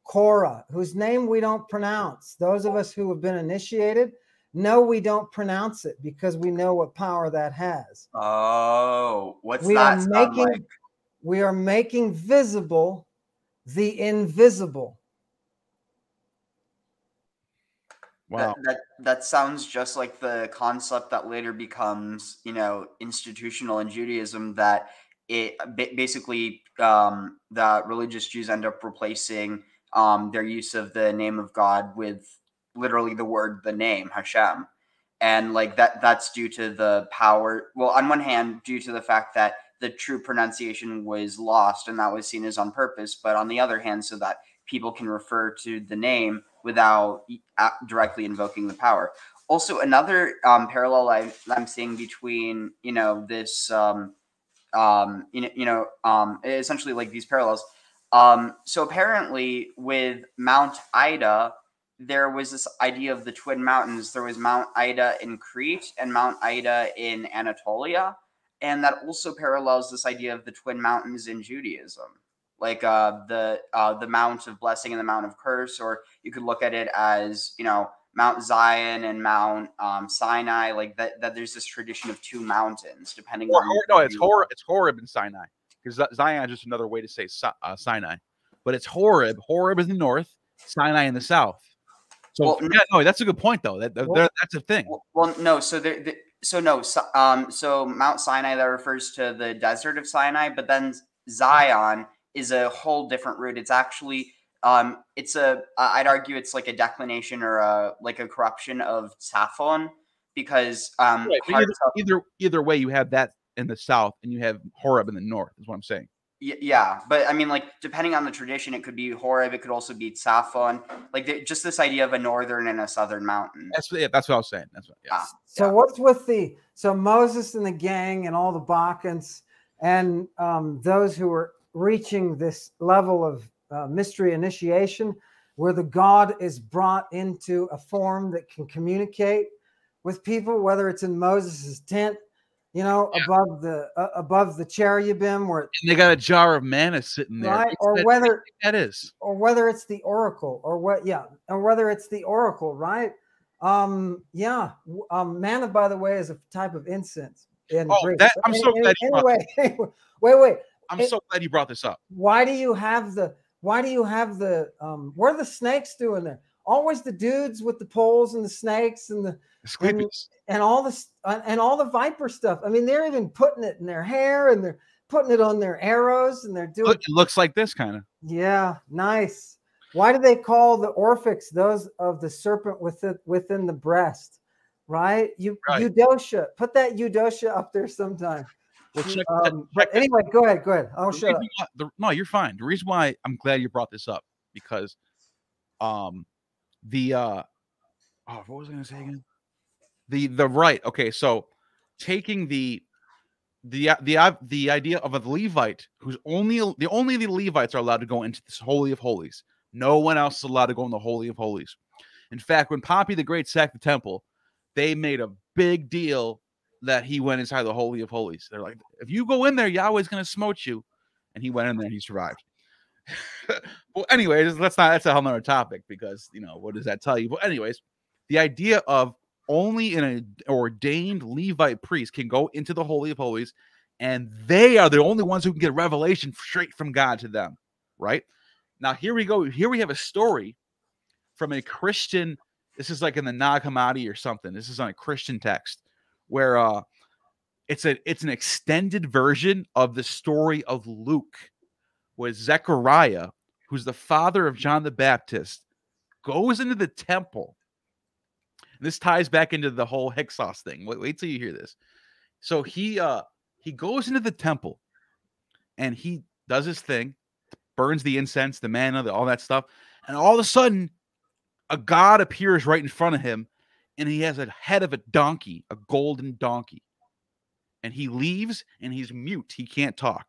Korah, whose name we don't pronounce. Those of us who have been initiated know we don't pronounce it because we know what power that has. Oh, what's we that are making, like? We are making visible the invisible. Wow. That, that that sounds just like the concept that later becomes, you know, institutional in Judaism, that it basically um, that religious Jews end up replacing um, their use of the name of God with literally the word, the name Hashem. And like that, that's due to the power. Well, on one hand, due to the fact that the true pronunciation was lost and that was seen as on purpose. But on the other hand, so that people can refer to the name without directly invoking the power. Also, another um, parallel I, I'm seeing between, you know, this, um, um, you know, you know um, essentially like these parallels. Um, so apparently with Mount Ida, there was this idea of the twin mountains. There was Mount Ida in Crete and Mount Ida in Anatolia. And that also parallels this idea of the twin mountains in Judaism. Like uh, the uh, the Mount of Blessing and the Mount of Curse, or you could look at it as, you know, Mount Zion and Mount um, Sinai. Like that, that there's this tradition of two mountains, depending or, on. Or, no, it's Horeb. It's Horeb and Sinai, because Zion is just another way to say uh, Sinai, but it's Horeb. Horeb is the north, Sinai in the south. So well, yeah, no, that's a good point though. That well, that's a thing. Well, well no, so there. The, so no, so, um, so Mount Sinai that refers to the desert of Sinai, but then Zion is a whole different root. It's actually, um, it's a, I'd argue it's like a declination or a, like a corruption of Zaphon, because um, right, either, either either way you have that in the south and you have Horeb in the north is what I'm saying. Yeah, but I mean, like, depending on the tradition, it could be Horeb. It could also be Zaphon. Like, the, just this idea of a northern and a southern mountain. That's what, yeah, that's what I was saying. That's what. Yeah. Ah, so yeah. What's with the so Moses and the gang and all the Bacchants and um, those who were reaching this level of uh, mystery initiation, where the God is brought into a form that can communicate with people, whether it's in Moses's tent. You know, yeah. above the uh, above the cherubim, where it, and they got a jar of manna sitting there, right? It's or that, whether that is, or whether it's the oracle, or what? Yeah, or whether it's the oracle, right? Um, yeah, um, manna, by the way, is a type of incense. In oh, Greece. That, I'm so in, glad. In, you anyway, anyway, wait, wait. I'm it, so glad you brought this up. Why do you have the? Why do you have the? Um, what are the snakes doing there? Always the dudes with the poles and the snakes and the and, and all the and all the viper stuff. I mean, they're even putting it in their hair and they're putting it on their arrows and they're doing. Look, it looks like this kind of. Yeah, nice. Why do they call the Orphics those of the serpent within within the breast? Right, you right. Eudocia. Put that Eudocia up there sometime. Well, check, um, check but anyway, go ahead, go ahead. I'll show you. No, you're fine. The reason why I'm glad you brought this up because, um. The uh oh, what was I gonna say again? The the right, okay. So taking the the the the idea of a Levite who's only the only the Levites are allowed to go into this Holy of Holies. No one else is allowed to go in the Holy of Holies. In fact, when Pompey the Great sacked the temple, they made a big deal that he went inside the Holy of Holies. They're like, if you go in there, Yahweh's gonna smote you. And he went in there and he survived. Well, anyways, let's not, that's a whole nother topic because, you know, what does that tell you? But anyways, the idea of only an ordained Levite priest can go into the Holy of Holies, and they are the only ones who can get revelation straight from God to them, right? Now, here we go. Here we have a story from a Christian. This is like in the Nag Hammadi or something. This is on a Christian text where uh, it's a it's an extended version of the story of Luke. Was Zechariah, who's the father of John the Baptist, goes into the temple. And this ties back into the whole Hyksos thing. Wait, wait till you hear this. So he uh, he goes into the temple, and he does his thing, burns the incense, the manna, the, all that stuff, and all of a sudden, a god appears right in front of him, and he has a head of a donkey, a golden donkey. And he leaves, and he's mute. He can't talk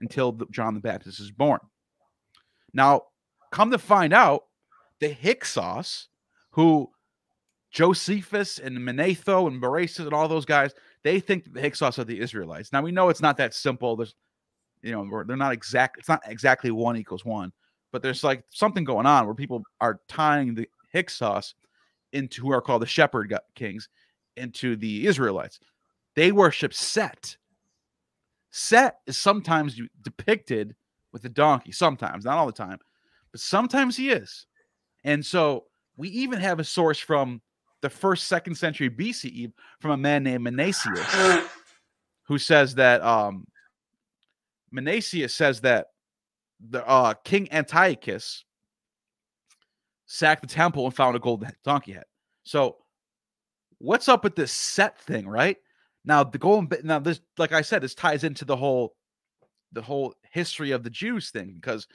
until the, John the Baptist is born. Now, come to find out, the Hyksos, who Josephus and Manetho and Boreas and all those guys, they think that the Hyksos are the Israelites. Now, we know it's not that simple. There's, you know, they're not exact. It's not exactly one equals one, but there's like something going on where people are tying the Hyksos into who are called the shepherd kings into the Israelites. They worship Set. Set is sometimes depicted with a donkey, sometimes, not all the time, but sometimes he is. And so we even have a source from the first, second century B C E from a man named Menaeus, who says that um, Menaeus says that the uh, King Antiochus sacked the temple and found a golden donkey head. So what's up with this Set thing, right? Now the golden now this like I said, this ties into the whole the whole history of the Jews thing, because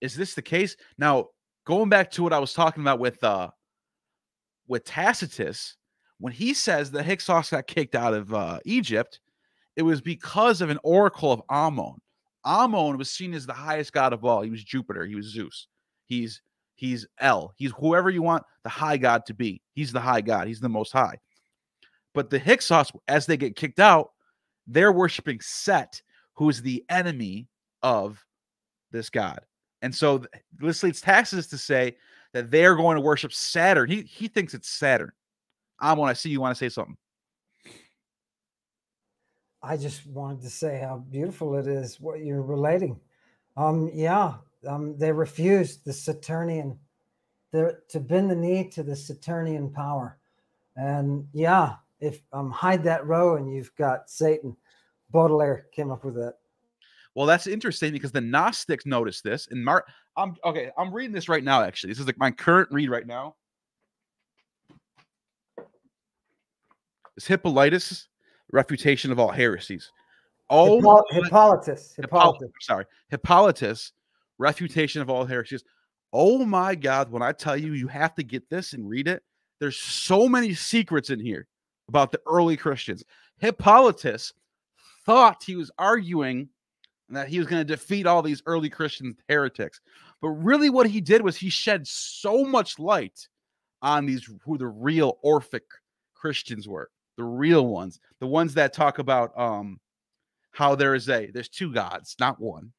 is this the case? Now, going back to what I was talking about with uh with Tacitus, when he says the Hyksos got kicked out of uh Egypt, it was because of an oracle of Amon. Amon was seen as the highest god of all. He was Jupiter, he was Zeus, he's he's El, he's whoever you want the high god to be. He's the high god, he's the most high. But the Hyksos, as they get kicked out, they're worshiping Set, who is the enemy of this god. And so this leads Tacitus to say that they're going to worship Saturn. He, he thinks it's Saturn. Amon, I see you want to say something. I just wanted to say how beautiful it is, what you're relating. Um, yeah, um, they refused the Saturnian, the, to bend the knee to the Saturnian power. And yeah. If um hide that row and you've got Satan. Baudelaire came up with that. Well, that's interesting because the Gnostics noticed this. And Mark, I'm okay. I'm reading this right now. Actually, this is like my current read right now. It's Hippolytus, Refutation of All Heresies. Oh, Hippo Hippolytus. Hippolytus. Hippolytus. Sorry, Hippolytus. Refutation of all heresies. Oh my God! When I tell you, you have to get this and read it. There's so many secrets in here about the early Christians. Hippolytus thought he was arguing that he was going to defeat all these early Christian heretics, but really, what he did was he shed so much light on these who the real Orphic Christians were, the real ones, the ones that talk about um, how there is a there's two gods, not one.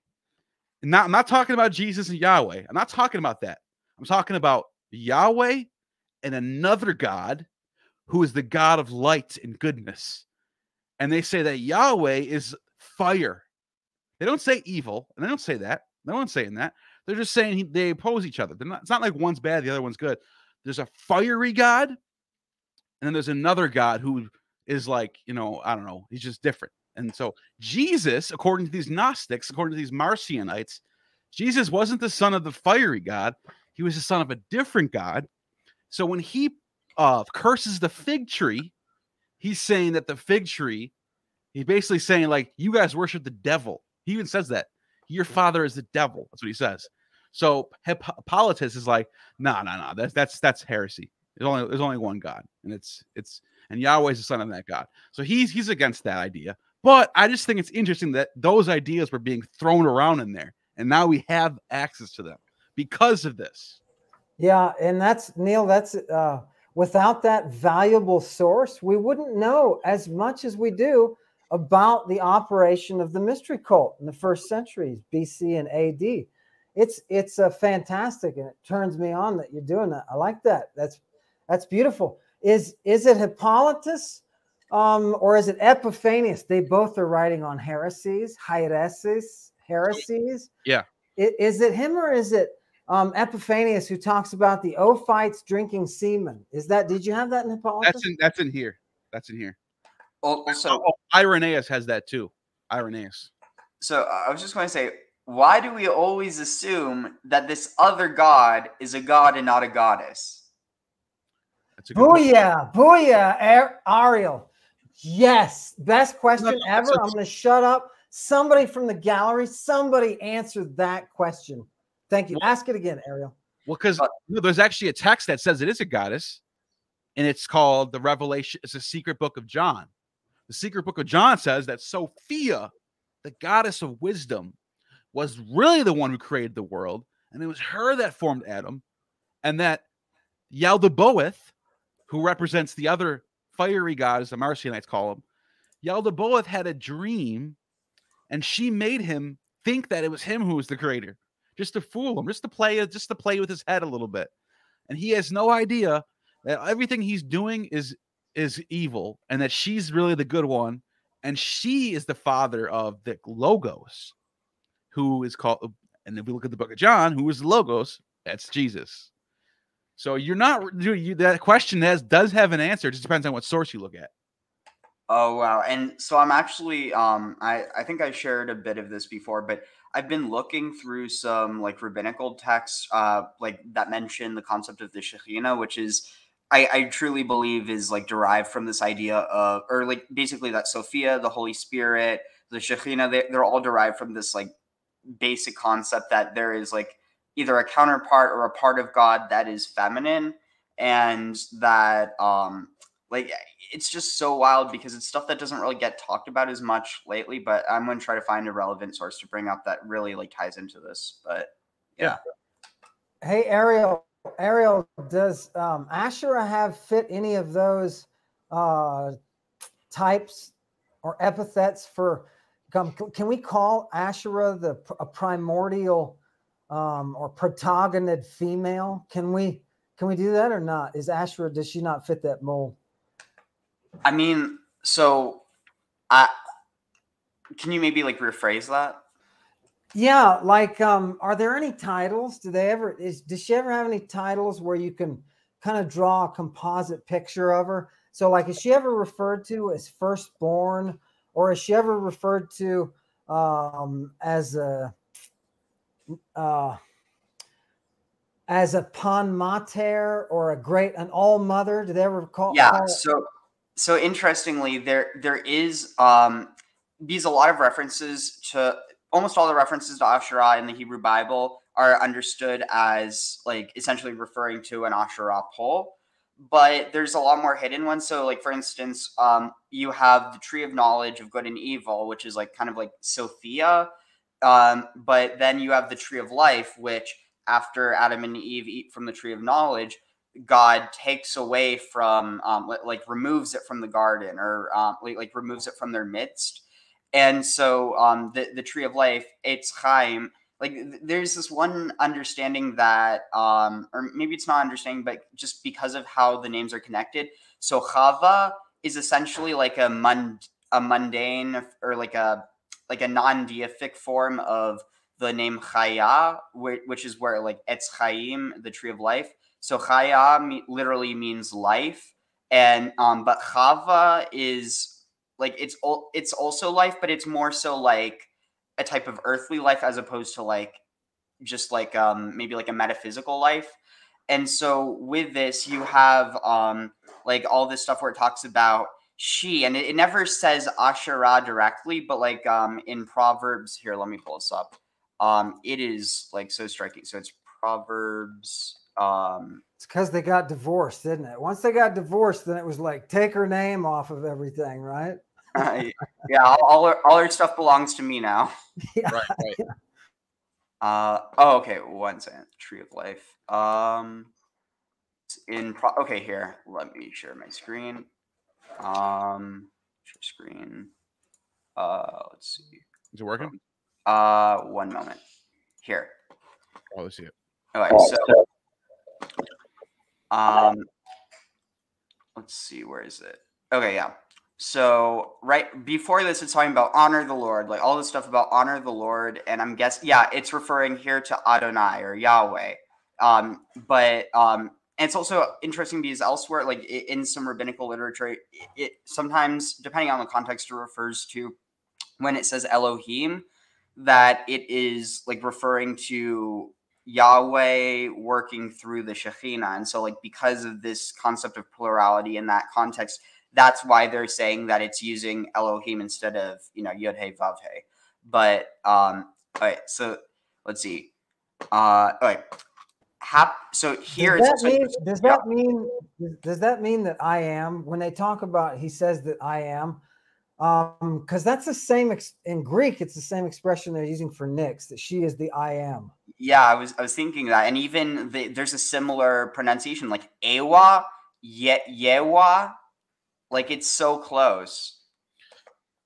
Not, I'm not talking about Jesus and Yahweh. I'm not talking about that. I'm talking about Yahweh and another God who is the God of light and goodness. And they say that Yahweh is fire. They don't say evil, and they don't say that. No one's saying that. They're just saying he, they oppose each other. They're not, it's not like one's bad, the other one's good. There's a fiery God, and then there's another God who is like, you know, I don't know. He's just different. And so Jesus, according to these Gnostics, according to these Marcionites, Jesus wasn't the son of the fiery God. He was the son of a different God. So when he uh, curses the fig tree, he's saying that the fig tree, he's basically saying, like, you guys worship the devil. He even says that. Your father is the devil. That's what he says. So Hippolytus is like, no, no, no, that's that's that's heresy. There's only there's only one God, and it's it's and Yahweh is the son of that God. So he's he's against that idea. But I just think it's interesting that those ideas were being thrown around in there, and now we have access to them because of this. Yeah, and that's, Neil, that's uh, without that valuable source, we wouldn't know as much as we do about the operation of the mystery cult in the first centuries, B C and A D. It's it's uh, fantastic, and it turns me on that you're doing that. I like that. That's that's beautiful. Is is it Hippolytus? Um, or is it Epiphanius? They both are writing on heresies, heresies, heresies. Yeah. It, is it him or is it um, Epiphanius who talks about the Ophites drinking semen? Is that? Did you have that in Hippolytus? That's in, that's in here. That's in here. Also, oh, Irenaeus has that too. Irenaeus. So I was just going to say, why do we always assume that this other god is a god and not a goddess? That's a good booyah, question. Booyah, Ariel. Yes, best question no, no, ever. I'm going to shut up. Somebody from the gallery, somebody answered that question. Thank you. Well, ask it again, Ariel. Well, because uh, you know, there's actually a text that says it is a goddess, and it's called the Revelation. It's a secret book of John. The secret book of John says that Sophia, the goddess of wisdom, was really the one who created the world, and it was her that formed Adam, and that Yaldabaoth, who represents the other fiery god, as the Marcionites call him, Yaldabaoth had a dream, and she made him think that it was him who was the creator, just to fool him, just to play, just to play with his head a little bit. And he has no idea that everything he's doing is is evil, and that she's really the good one, and she is the father of the Logos, who is called. And if we look at the Book of John, who is Logos? That's Jesus. So you're not you, that question has does have an answer. It just depends on what source you look at. Oh wow! And so I'm actually um I I think I shared a bit of this before, but I've been looking through some like rabbinical texts uh like that mention the concept of the Shekhinah, which is I I truly believe is like derived from this idea of or like basically that Sophia, the Holy Spirit, the Shekhinah, they, they're all derived from this like basic concept that there is like either a counterpart or a part of God that is feminine, and that um, like it's just so wild because it's stuff that doesn't really get talked about as much lately. But I'm going to try to find a relevant source to bring up that really like ties into this. But yeah. yeah. Hey Ariel, Ariel, does um, Asherah have fit any of those uh, types or epithets for? Um, can we call Asherah the a primordial? Um, or protagonid female? Can we can we do that or not? Is Asherah, does she not fit that mold? I mean, so I can you maybe like rephrase that? Yeah, like um, are there any titles? Do they ever is does she ever have any titles where you can kind of draw a composite picture of her? So like is she ever referred to as firstborn, or is she ever referred to um as a Uh, as a pan mater or a great an all mother? Did they ever call? Yeah. Call so, so interestingly, there there is um these a lot of references to almost all the references to Asherah in the Hebrew Bible are understood as like essentially referring to an Asherah pole, but there's a lot more hidden ones. So like, for instance, um, you have the tree of knowledge of good and evil, which is like kind of like Sophia. Um, but then you have the tree of life, which after Adam and Eve eat from the tree of knowledge, God takes away from, um, like removes it from the garden, or um, like removes it from their midst. And so um, the, the tree of life, it's Chaim. Like there's this one understanding that, um, or maybe it's not understanding, but just because of how the names are connected. So Chava is essentially like a, mund a mundane or like a, like a non-deific form of the name Chaya, which is where like Etz Chaim, the tree of life. So Chaya me literally means life. And, um, but Chava is like, it's, it's also life, but it's more so like a type of earthly life as opposed to like, just like, um, maybe like a metaphysical life. And so with this, you have, um, like all this stuff where it talks about she, and it, it never says Asherah directly, but like, um, in Proverbs here, let me pull this up. Um, it is like so striking. So it's Proverbs. Um, it's because they got divorced, didn't it? Once they got divorced, then it was like, take her name off of everything. Right. uh, yeah. All, all her, all her stuff belongs to me now. Yeah, right, right. Yeah. Uh, oh, okay. One second. Tree of life. Um, in pro okay here, let me share my screen. Um, share screen. Uh, let's see. Is it working? Uh, one moment here. Oh, let's see it. All right. So, um, let's see, where is it? Okay. Yeah. So right before this, it's talking about honor the Lord, like all this stuff about honor the Lord. And I'm guessing, yeah, it's referring here to Adonai or Yahweh. Um, but, um, and it's also interesting because elsewhere, like in some rabbinical literature, it, it sometimes, depending on the context, it refers to when it says Elohim, that it is like referring to Yahweh working through the Shekhinah. And so like, because of this concept of plurality in that context, that's why they're saying that it's using Elohim instead of, you know, Yod Hey Vav Hey. But, um, all right, so let's see. Uh, all right. Hap, so here does that, mean, does that yeah. mean does that mean that I am, when they talk about he says that I am, um because that's the same ex in Greek, it's the same expression they're using for Nyx, that she is the I am. Yeah, I was I was thinking that, and even the, there's a similar pronunciation like Ewa, Ye Yewa, like it's so close.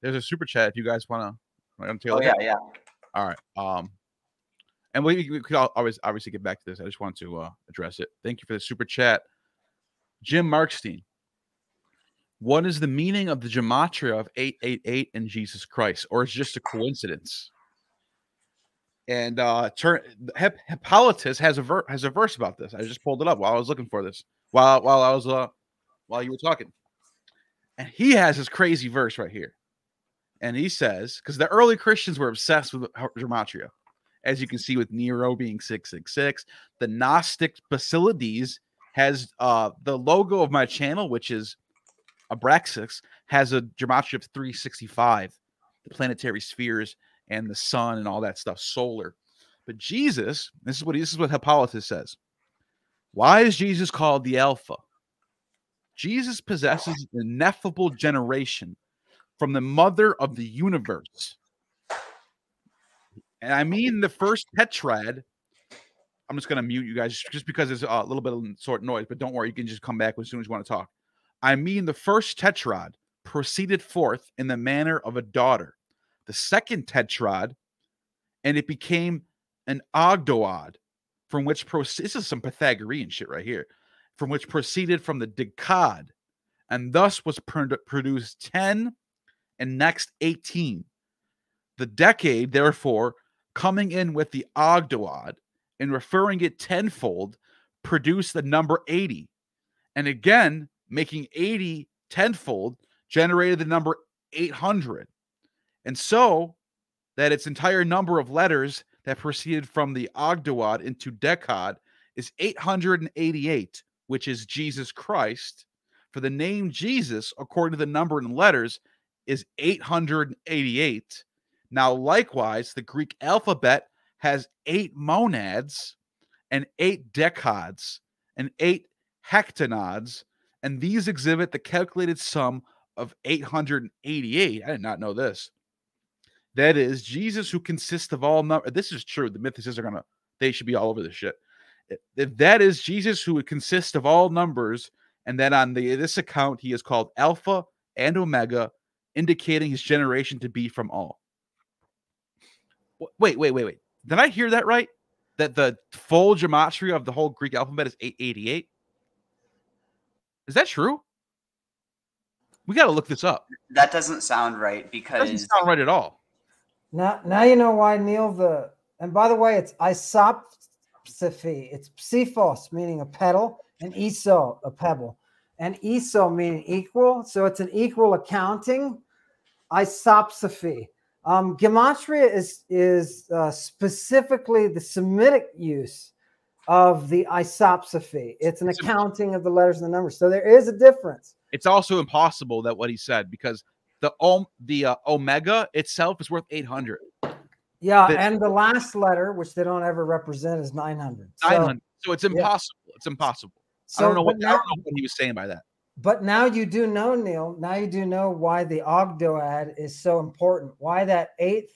There's a super chat if you guys want to. Oh yeah, yeah. All right. Um. And we, we could always obviously get back to this. I just want to uh, address it. Thank you for the super chat. Jim Markstein. What is the meaning of the Gematria of eight eight eight in Jesus Christ? Or is it just a coincidence? And uh, turn, Hip, Hippolytus has a, ver, has a verse about this. I just pulled it up while I was looking for this. While, while, I was, uh, while you were talking. And he has this crazy verse right here. And he says, because the early Christians were obsessed with Gematria. As you can see with Nero being six six six, the Gnostic Basilides has uh, the logo of my channel, which is Abraxas, has a gematria of three sixty-five, the planetary spheres and the sun and all that stuff, solar. But Jesus, this is what this is what Hippolytus says. Why is Jesus called the Alpha? Jesus possesses an ineffable generation from the mother of the universe. And I mean the first tetrad. I'm just going to mute you guys just because it's a little bit of sort of noise, but don't worry, you can just come back as soon as you want to talk. I mean the first tetrad proceeded forth in the manner of a daughter. The second tetrad, and it became an ogdoad, from which proceed. This is some Pythagorean shit right here, from which proceeded from the decad, and thus was produced ten, and next eighteen. The decade, therefore, coming in with the ogdoad and referring it tenfold, produced the number eighty. And again, making eighty tenfold generated the number eight hundred. And so that its entire number of letters that proceeded from the ogdoad into decad is eight hundred eighty-eight, which is Jesus Christ. For the name Jesus, according to the number and letters, is eight hundred eighty-eight. Now, likewise, the Greek alphabet has eight monads and eight decads and eight hectanods, and these exhibit the calculated sum of eight hundred eighty-eight. I did not know this. That is, Jesus, who consists of all numbers. This is true. The mythicists are going to, they should be all over this shit. If that is Jesus, who would consist of all numbers, and that on the, this account he is called Alpha and Omega, indicating his generation to be from all. Wait, wait, wait, wait. Did I hear that right? That the full gematria of the whole Greek alphabet is eight eighty-eight? Is that true? We got to look this up. That doesn't sound right because... That doesn't sound right at all. Now, now you know why, Neil, the... And by the way, it's isopsiphi. It's psiphos, meaning a petal, and iso, a pebble. And iso, meaning equal. So it's an equal accounting. Isopsiphi. Um, Gematria is, is uh, specifically the Semitic use of the isopsiphy. It's an accounting of the letters and the numbers. So there is a difference. It's also impossible that what he said, because the, om the uh, omega itself is worth eight hundred. Yeah, the, and the last letter, which they don't ever represent, is nine hundred. nine hundred. So, so it's impossible. Yeah. It's impossible. So, I, don't know what, now, I don't know what he was saying by that. But now you do know, Neil, now you do know why the Ogdoad is so important, why that eighth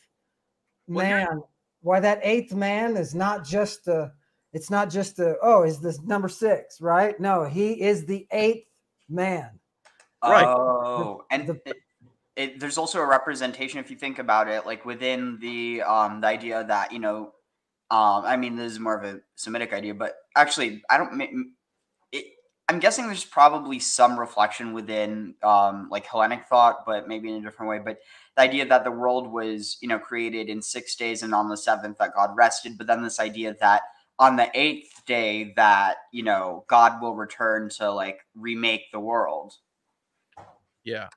man, well, yeah. why that eighth man is not just a, it's not just a, oh, is this number six, right? No, he is the eighth man. Right. Oh, the, and the, it, it, there's also a representation, if you think about it, like within the, um, the idea that, you know, um, I mean, this is more of a Semitic idea, but actually I don't, I'm guessing there's probably some reflection within um, like Hellenic thought, but maybe in a different way. But the idea that the world was, you know, created in six days and on the seventh that God rested. But then this idea that on the eighth day that, you know, God will return to like remake the world. Yeah,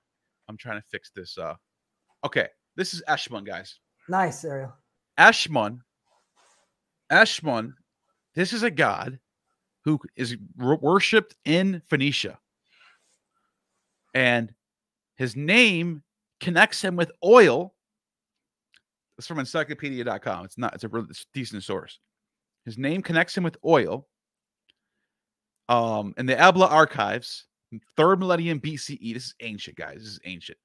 I'm trying to fix this. Uh, okay, this is Eshmun, guys. Nice, Ariel. Eshmun. Eshmun. This is a god who is worshipped in Phoenicia. And his name connects him with oil. It's from encyclopedia dot com. It's not, it's a really decent source. His name connects him with oil. Um, in the Ebla archives, third millennium B C E. This is ancient, guys. This is ancient.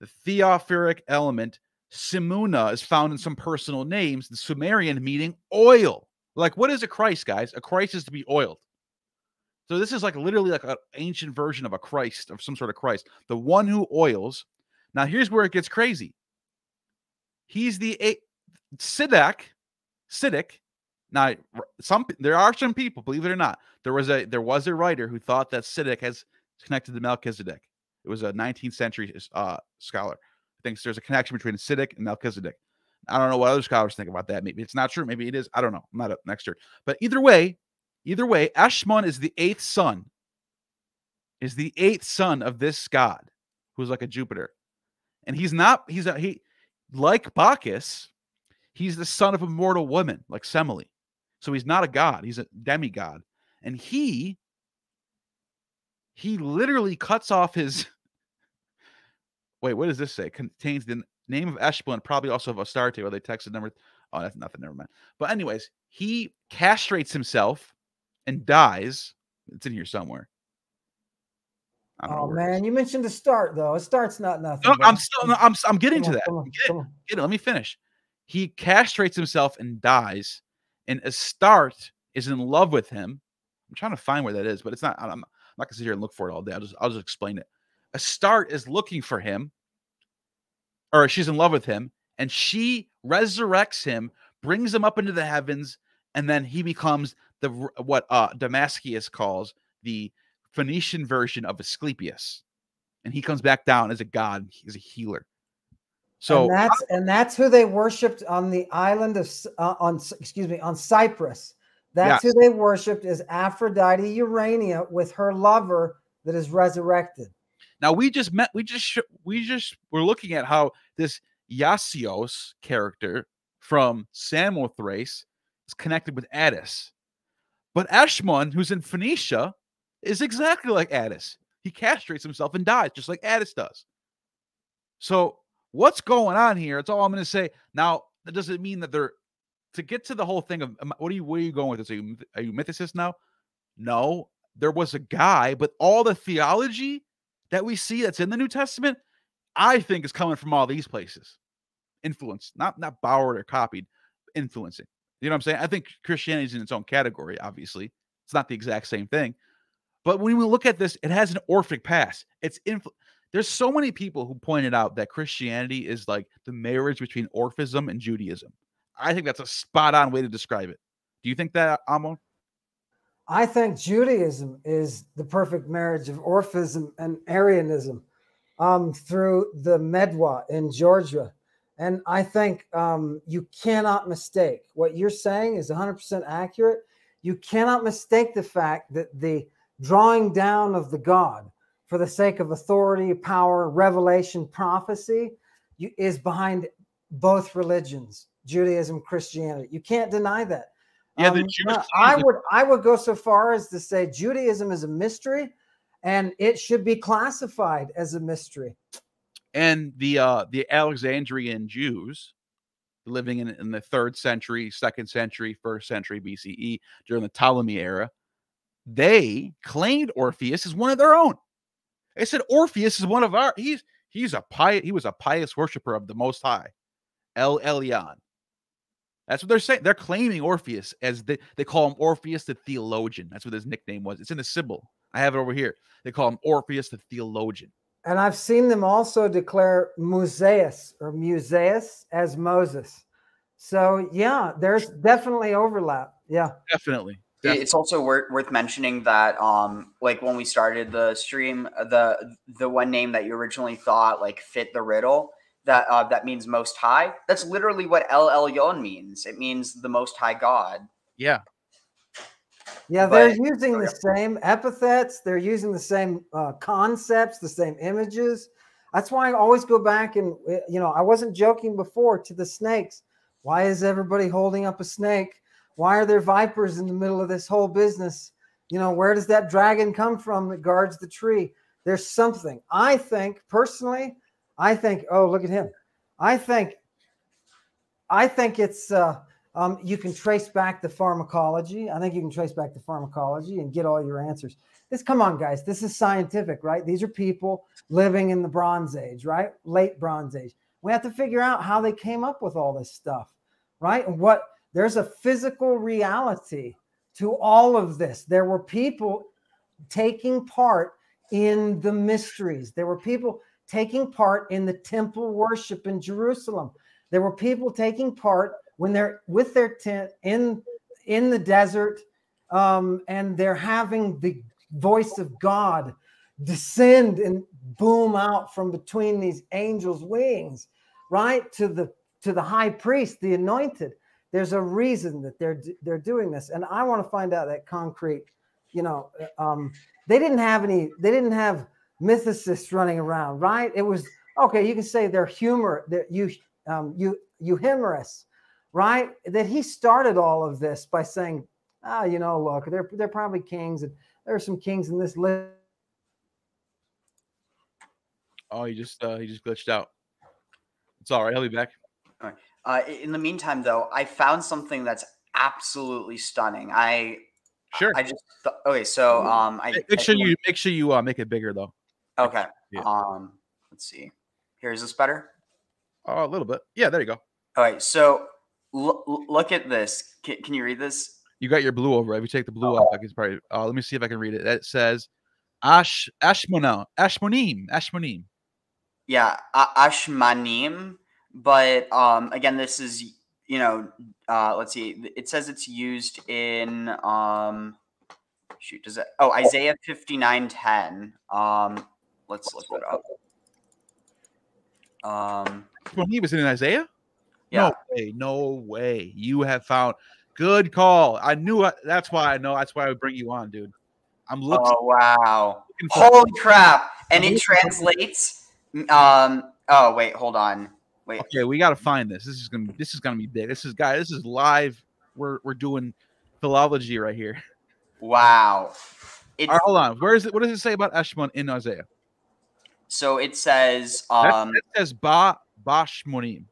The theophoric element, Simuna, is found in some personal names, the Sumerian meaning oil. Like, what is a Christ, guys? A Christ is to be oiled. So this is like literally like an ancient version of a Christ, of some sort of Christ. The one who oils. Now, here's where it gets crazy. He's the eight, Siddiq, Siddiq. Now, some there are some people, believe it or not, there was a there was a writer who thought that Siddiq has connected to Melchizedek. It was a nineteenth century uh, scholar. I think there's a connection between Siddiq and Melchizedek. I don't know what other scholars think about that. Maybe it's not true. Maybe it is. I don't know. I'm not an expert. But either way, either way, Eshmun is the eighth son, is the eighth son of this god, who's like a Jupiter. And he's not, he's a, he, like Bacchus, he's the son of a mortal woman, like Semele. So he's not a god. He's a demigod. And he, he literally cuts off his, wait, what does this say? Contains the name of Eshmun, probably also of Astarte, where they texted number. Oh, that's nothing. Never mind. But anyways, he castrates himself and dies. It's in here somewhere. I don't oh know man, you mentioned the start though. It starts not nothing. No, I'm still. No, I'm. I'm getting on, to that. Come on, get, come on. Get it. Let me finish. He castrates himself and dies, and Astarte is in love with him. I'm trying to find where that is, but it's not. I'm, I'm not gonna sit here and look for it all day. I'll just. I'll just explain it. Astarte is looking for him. Or she's in love with him, and she resurrects him, brings him up into the heavens, and then he becomes the what uh, Damascius calls the Phoenician version of Asclepius, and he comes back down as a god, as a healer. So and that's uh, and that's who they worshipped on the island of uh, on excuse me on Cyprus. That's yes. who they worshipped is Aphrodite Urania with her lover that is resurrected. Now we just met. We just we just we're looking at how this Yasios character from Samothrace is connected with Attis, but Eshmun, who's in Phoenicia, is exactly like Attis. He castrates himself and dies, just like Attis does. So what's going on here? It's all I'm going to say. Now, that doesn't mean that they're, to get to the whole thing of, what are you, where are you going with this? Are you, are you mythicist now? No, there was a guy, but all the theology that we see that's in the New Testament, I think is coming from all these places. Influenced, not, not borrowed or copied, influencing. You know what I'm saying? I think Christianity is in its own category, obviously. It's not the exact same thing. But when we look at this, it has an Orphic past. It's influ- There's so many people who pointed out that Christianity is like the marriage between Orphism and Judaism. I think that's a spot-on way to describe it. Do you think that, Amon? I think Judaism is the perfect marriage of Orphism and Arianism um, through the Medwa in Georgia. And I think um, you cannot mistake what you're saying is one hundred percent accurate. You cannot mistake the fact that the drawing down of the God for the sake of authority, power, revelation, prophecy you, is behind both religions, Judaism, Christianity. You can't deny that. Yeah, um, the Jewish no, I would I would go so far as to say Judaism is a mystery, and it should be classified as a mystery. And the uh, the Alexandrian Jews living in, in the third century, second century, first century B C E during the Ptolemy era, they claimed Orpheus as one of their own. They said Orpheus is one of our. He's he's a pious. He was a pious worshiper of the Most High, El Elyon. That's what they're saying. They're claiming Orpheus as the, they call him Orpheus the theologian. That's what his nickname was. It's in the Sibyl. I have it over here. They call him Orpheus the theologian. And I've seen them also declare Musaeus or Musaeus as Moses. So, yeah, there's definitely overlap. Yeah, definitely. definitely. It's also worth, worth mentioning that, um, like when we started the stream, the the one name that you originally thought like fit the riddle that uh, that means Most High. That's literally what El Elyon means. It means the Most High God. Yeah. Yeah, they're but, using the same epithets. They're using the same uh, concepts, the same images. That's why I always go back and, you know, I wasn't joking before to the snakes. Why is everybody holding up a snake? Why are there vipers in the middle of this whole business? You know, where does that dragon come from that guards the tree? There's something. I think, personally, I think, oh, look at him. I think, I think it's... Uh, Um, you can trace back the pharmacology. I think you can trace back the pharmacology and get all your answers. This, come on, guys. This is scientific, right? These are people living in the Bronze Age, right? Late Bronze Age. We have to figure out how they came up with all this stuff, right? And what there's a physical reality to all of this. There were people taking part in the mysteries. There were people taking part in the temple worship in Jerusalem. There were people taking part when they're with their tent in in the desert, um, and they're having the voice of God descend and boom out from between these angels' wings, right to the to the high priest, the anointed. There's a reason that they're they're doing this, and I want to find out that concrete. You know, um, they didn't have any. They didn't have mythicists running around, right? It was okay. You can say they're humor. They're, you um, you you humorous. Right, that he started all of this by saying, "Ah, oh, you know, look, they're they're probably kings, and there are some kings in this list." Oh, he just uh, he just glitched out. It's all right. He'll be back. All right. Uh, in the meantime, though, I found something that's absolutely stunning. I sure. I just okay. So um, I make sure I, you make sure you uh, make it bigger though. Okay. Yeah. Um, let's see. Here, is this better? Oh, a little bit. Yeah, there you go. All right. So. Look at this. Can, can you read this? You got your blue over. If you take the blue oh. off, I can probably. Uh, let me see if I can read it. It says, "Ash Ashmona Ashmonim Ashmonim." Yeah, uh, Ashmanim. But um, again, this is you know. Uh, let's see. It says it's used in um. Shoot, does it? Oh, Isaiah fifty nine ten. Um, let's look it up. Um, Ashmonim was in Isaiah. Yeah. No way, no way. You have found good call. I knew I, that's why I know. That's why I would bring you on, dude. I'm looking. Oh, wow. Looking Holy crap. And it translates. Um, oh, wait, hold on. Wait. Okay, we gotta find this. This is gonna this is gonna be big. This is guys, this is live. We're we're doing philology right here. Wow. All right, hold on. Where is it? What does it say about Ashmon in Isaiah? So it says um that, that says ba bashmonim.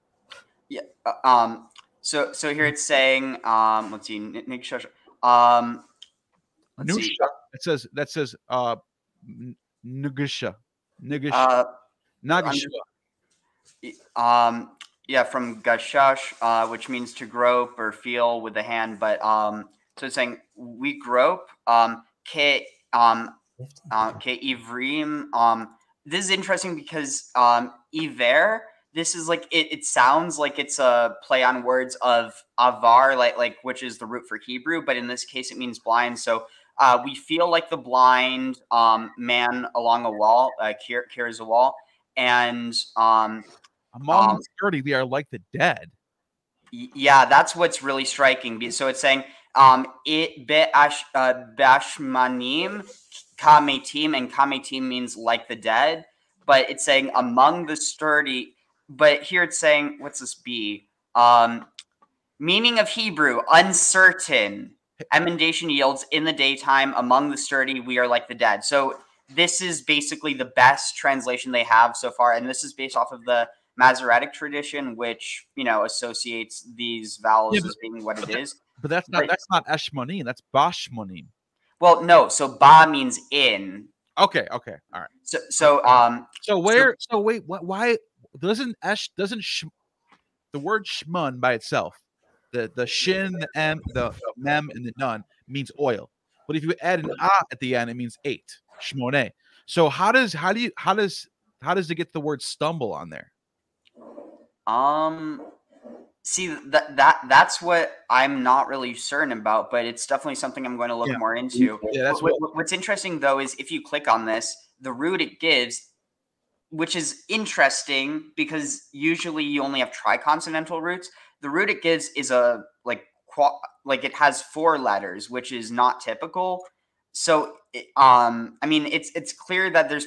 Yeah. Um so so here it's saying um let's see Nyx um let's see. That says that says uh Nugisha. Nugisha. Uh, Nagisha. Um yeah, from gashash, uh, which means to grope or feel with the hand, but um so it's saying we grope, um ke um uh, ke ivrim. Um this is interesting because um iver, this is like it it sounds like it's a play on words of avar, like like which is the root for Hebrew, but in this case it means blind. So uh we feel like the blind um man along a wall, uh car carries a wall. And um among um, the thirty, they are like the dead. Yeah, that's what's really striking. So it's saying um it be ash uh, bashmanim kametim, and kametim means like the dead, but it's saying among the sturdy, but here it's saying what's this be? Um meaning of Hebrew, uncertain. Emendation yields in the daytime, among the sturdy, we are like the dead. So this is basically the best translation they have so far, and this is based off of the Masoretic tradition, which you know associates these vowels yeah, but, as being what it that, is. But that's not but, that's not Eshmonim, that's Bashmonim. Well, no, so ba means in. Okay, okay, all right. So, so, um, so where? So, so wait, what, why doesn't Esh doesn't sh, the word shmun by itself, the the shin, the m, the mem, and the nun means oil, but if you add an ah at the end, it means eight. Shmone. So how does how do you how does how does it get the word stumble on there? Um, see that that that's what I'm not really certain about, but it's definitely something I'm going to look yeah. more into. Yeah, that's what, what, what's interesting though is if you click on this, the root it gives, which is interesting because usually you only have triconsonantal roots. The root it gives is a like like it has four letters, which is not typical. So, um, I mean, it's it's clear that there's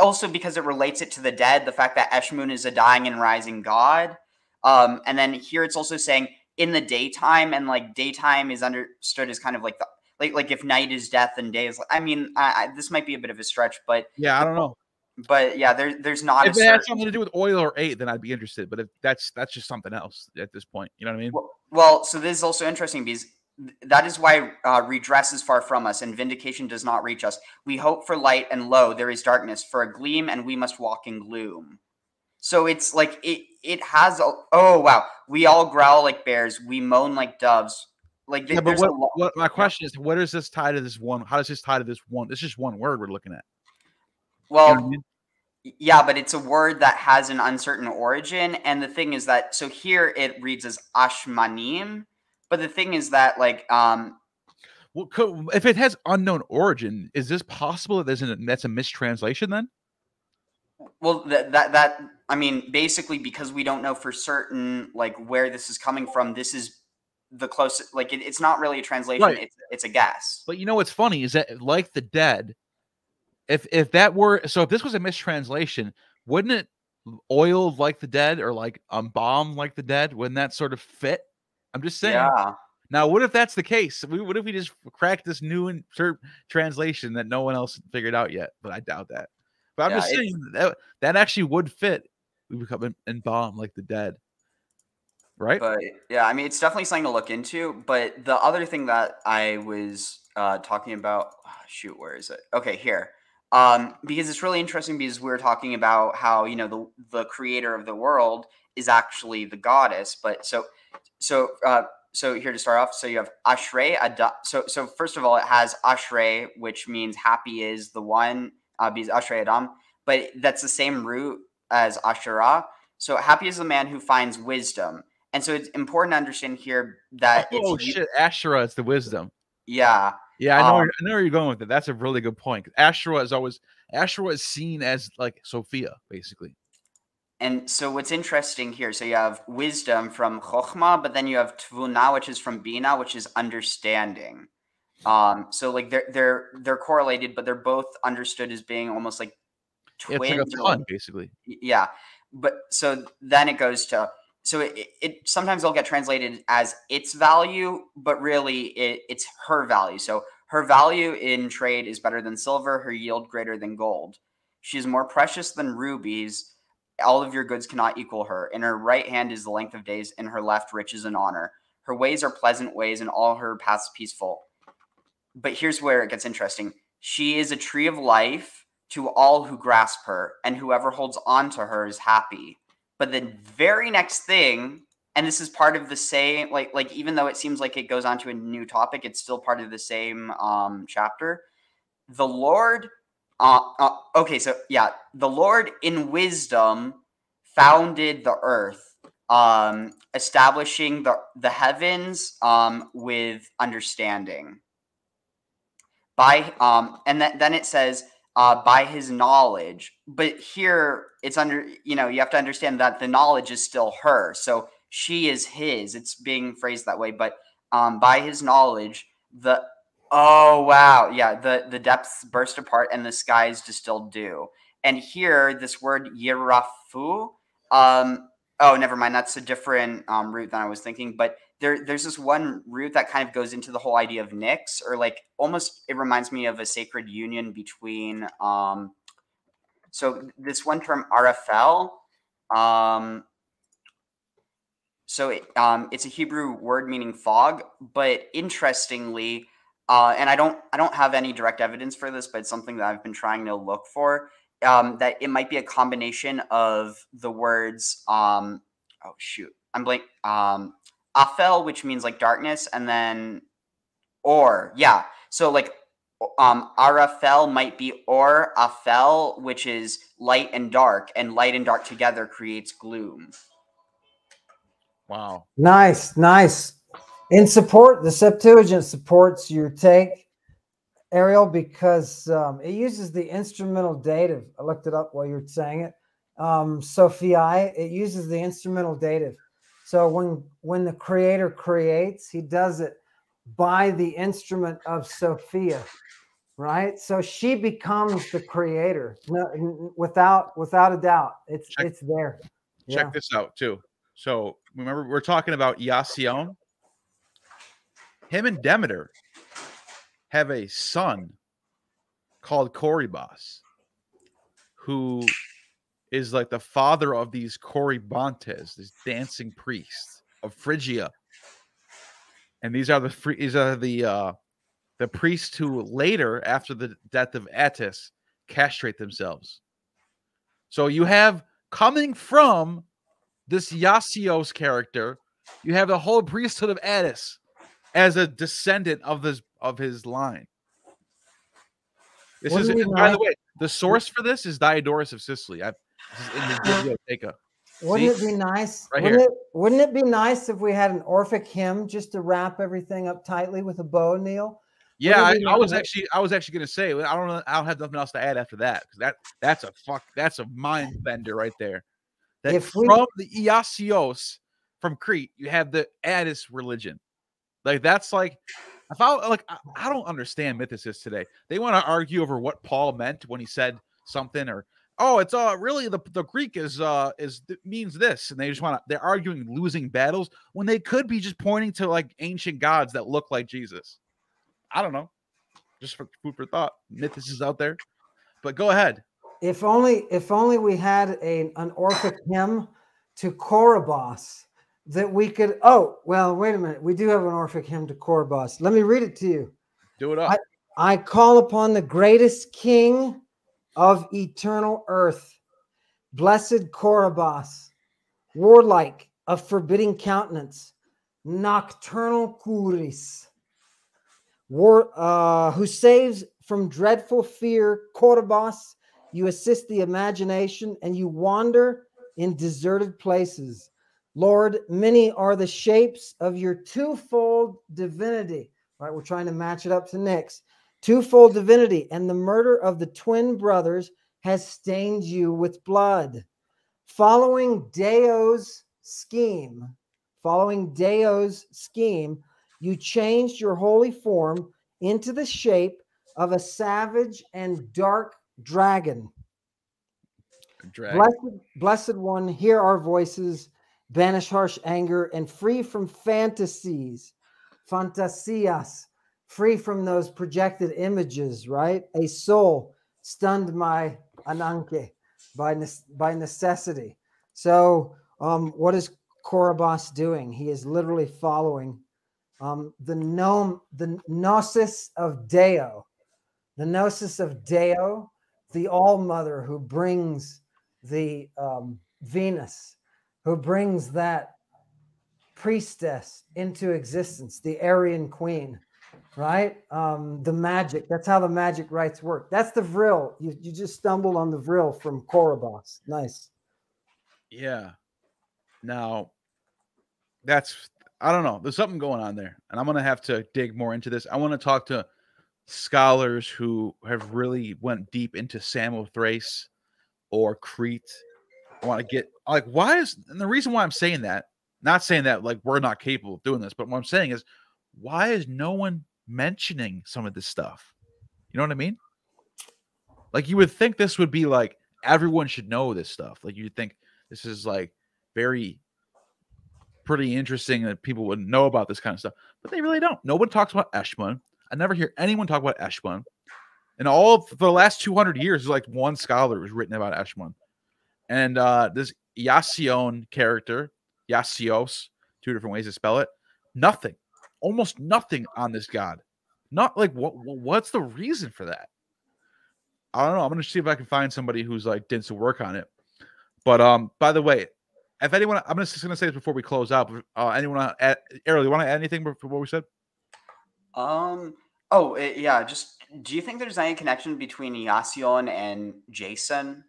also because it relates it to the dead. The fact that Eshmun is a dying and rising god, um, and then here it's also saying in the daytime, and like daytime is understood as kind of like the like like if night is death and day is. I mean, I, I, this might be a bit of a stretch, but yeah, I don't know. But yeah, there's there's not. If it had something to do with oil or eight, then I'd be interested. But if that's that's just something else at this point, you know what I mean? Well, well so this is also interesting because. That is why uh, redress is far from us, and vindication does not reach us. We hope for light, and lo, there is darkness. For a gleam, and we must walk in gloom. So it's like it. It has. A, oh wow! We all growl like bears. We moan like doves. Like yeah, but what, a what, my question is, what is this tied to this one? How does this tie to this one? This is just one word we're looking at. Well, you know what I mean? Yeah, but it's a word that has an uncertain origin, and the thing is that so here it reads as ashmanim. But the thing is that, like, um, well, could, if it has unknown origin, is this possible that there's an, that's a mistranslation then? Well, that, that, that, I mean, basically, because we don't know for certain, like, where this is coming from, this is the closest, like, it, it's not really a translation, right. it's, it's a guess. But you know what's funny is that, like the dead, if, if that were, so if this was a mistranslation, wouldn't it oil like the dead or like embalm like the dead? Wouldn't that sort of fit? I'm just saying. Yeah. Now, what if that's the case? We, what if we just cracked this new translation that no one else figured out yet? But I doubt that. But I'm yeah, just saying that that actually would fit. We become embalmed like the dead, right? But yeah, I mean, it's definitely something to look into. But the other thing that I was uh, talking about, oh, shoot, where is it? Okay, here, um, because it's really interesting because we were talking about how you know the the creator of the world is actually the goddess, but so. So, uh, so here to start off, so you have Ashrei, Adama. So, so first of all, it has Ashrei, which means happy is the one, uh, because Ashrei Adam, but that's the same root as Asherah. So happy is the man who finds wisdom. And so it's important to understand here that oh, it's- Oh shit, Asherah is the wisdom. Yeah. Yeah, I know, um, where, I know where you're going with it. That's a really good point. Asherah is always, Asherah is seen as like Sophia, basically. And so what's interesting here, so you have wisdom from Chokhmah, but then you have Tvuna, which is from Bina, which is understanding. Um, so like they're they're they're correlated, but they're both understood as being almost like twins. It's like a pun, basically. Yeah. But so then it goes to so it, it sometimes they'll get translated as its value, but really it, it's her value. So her value in trade is better than silver, her yield greater than gold. She is more precious than rubies. All of your goods cannot equal her. In her right hand is the length of days, in her left riches and honor. Her ways are pleasant ways, and all her paths peaceful. But here's where it gets interesting. She is a tree of life to all who grasp her, and whoever holds on to her is happy. But the very next thing, and this is part of the same, like, like even though it seems like it goes on to a new topic, it's still part of the same um, chapter. The Lord... Uh, uh, okay, so yeah, the Lord in wisdom founded the earth, um, establishing the, the heavens um, with understanding. By um, and th then it says uh, by his knowledge. But here it's under, you know, you have to understand that the knowledge is still her. So she is his. It's being phrased that way. But um, by his knowledge, the Oh, wow. Yeah, the, the depths burst apart and the skies distilled dew. And here, this word yirafu, um, oh, never mind. That's a different um, root than I was thinking. But there, there's this one root that kind of goes into the whole idea of Nyx, or like almost it reminds me of a sacred union between. Um, so this one term, arafel, um, so it, um, it's a Hebrew word meaning fog. But interestingly, Uh, and I don't, I don't have any direct evidence for this, but it's something that I've been trying to look for, um, that it might be a combination of the words, um, oh shoot, I'm blank, um, afel, which means like darkness, and then or, yeah. So like um, arafel might be or afel, which is light and dark, and light and dark together creates gloom. Wow. Nice, nice. In support, the Septuagint supports your take, Ariel, because um, it uses the instrumental dative. I looked it up while you were saying it. Um, Sophia, it uses the instrumental dative. So when, when the creator creates, he does it by the instrument of Sophia, right? So she becomes the creator no, without, without a doubt. It's, check, it's there. Check yeah. this out too. So remember, we're talking about Iasion. Him and Demeter have a son called Korybas, who is like the father of these Korybantes, these dancing priests of Phrygia. And these are the these are the uh, the priests who later, after the death of Attis, castrate themselves. So you have coming from this Iasion character, you have the whole priesthood of Attis as a descendant of this of his line. This what is by like? the way, the source for this is Diodorus of Sicily. I this is in the Wouldn't See? it be nice? Right wouldn't, it, wouldn't it be nice if we had an Orphic hymn just to wrap everything up tightly with a bow, Neil? Yeah, I, I was actually I was actually gonna say I don't know, I don't have nothing else to add after that. That that's a fuck that's a mind bender right there. That if from we, the Iasion from Crete, you have the Attis religion. Like that's like, if I like, I, I don't understand mythicists today. They want to argue over what Paul meant when he said something, or oh, it's uh really the the Greek is uh is means this, and they just want to they're arguing losing battles when they could be just pointing to like ancient gods that look like Jesus. I don't know, just for food for thought, mythicists out there. But go ahead. If only if only we had a an Orphic hymn to Korybas. That we could, oh, well, wait a minute. We do have an Orphic hymn to Korybas. Let me read it to you. Do it up. I, I call upon the greatest king of eternal earth, blessed Korybas, warlike of forbidding countenance, nocturnal Kouris, war, uh, who saves from dreadful fear. Korybas, you assist the imagination and you wander in deserted places. Lord, many are the shapes of your twofold divinity. All right, we're trying to match it up to Nyx. Twofold divinity, and the murder of the twin brothers has stained you with blood. Following Deo's scheme, following Deo's scheme, you changed your holy form into the shape of a savage and dark dragon. dragon. Blessed, blessed one, hear our voices. Banish harsh anger and free from fantasies, fantasias, free from those projected images, right? A soul stunned my ananke, by ne by necessity. So um, what is Korybas doing? He is literally following um, the gnome, the gnosis of Deo, the gnosis of Deo, the All Mother who brings the um, Venus, who brings that priestess into existence, the Aryan queen, right? Um, the magic. That's how the magic rites work. That's the vril. You, you just stumbled on the vril from Korybas. Nice. Yeah. Now, that's, I don't know. There's something going on there, and I'm going to have to dig more into this. I want to talk to scholars who have really went deep into Samothrace or Crete. I want to get, like, why is, and the reason why I'm saying that, not saying that, like, we're not capable of doing this, but what I'm saying is, why is no one mentioning some of this stuff? You know what I mean? Like, you would think this would be, like, everyone should know this stuff. Like, you'd think this is, like, very pretty interesting that people would know about this kind of stuff, but they really don't. No one talks about Eshmun. I never hear anyone talk about Eshmun. And all of the last two hundred years, there's like one scholar who's written about Eshmun. And uh, this Iasion character, Iacios, two different ways to spell it, nothing, almost nothing on this god. Not like, what? what's the reason for that? I don't know. I'm going to see if I can find somebody who's like did some work on it. But um, by the way, if anyone, I'm just going to say this before we close out. Uh, anyone, Errol, you want to add anything before what we said? Um. Oh, yeah. Just, do you think there's any connection between Iasion and Jason?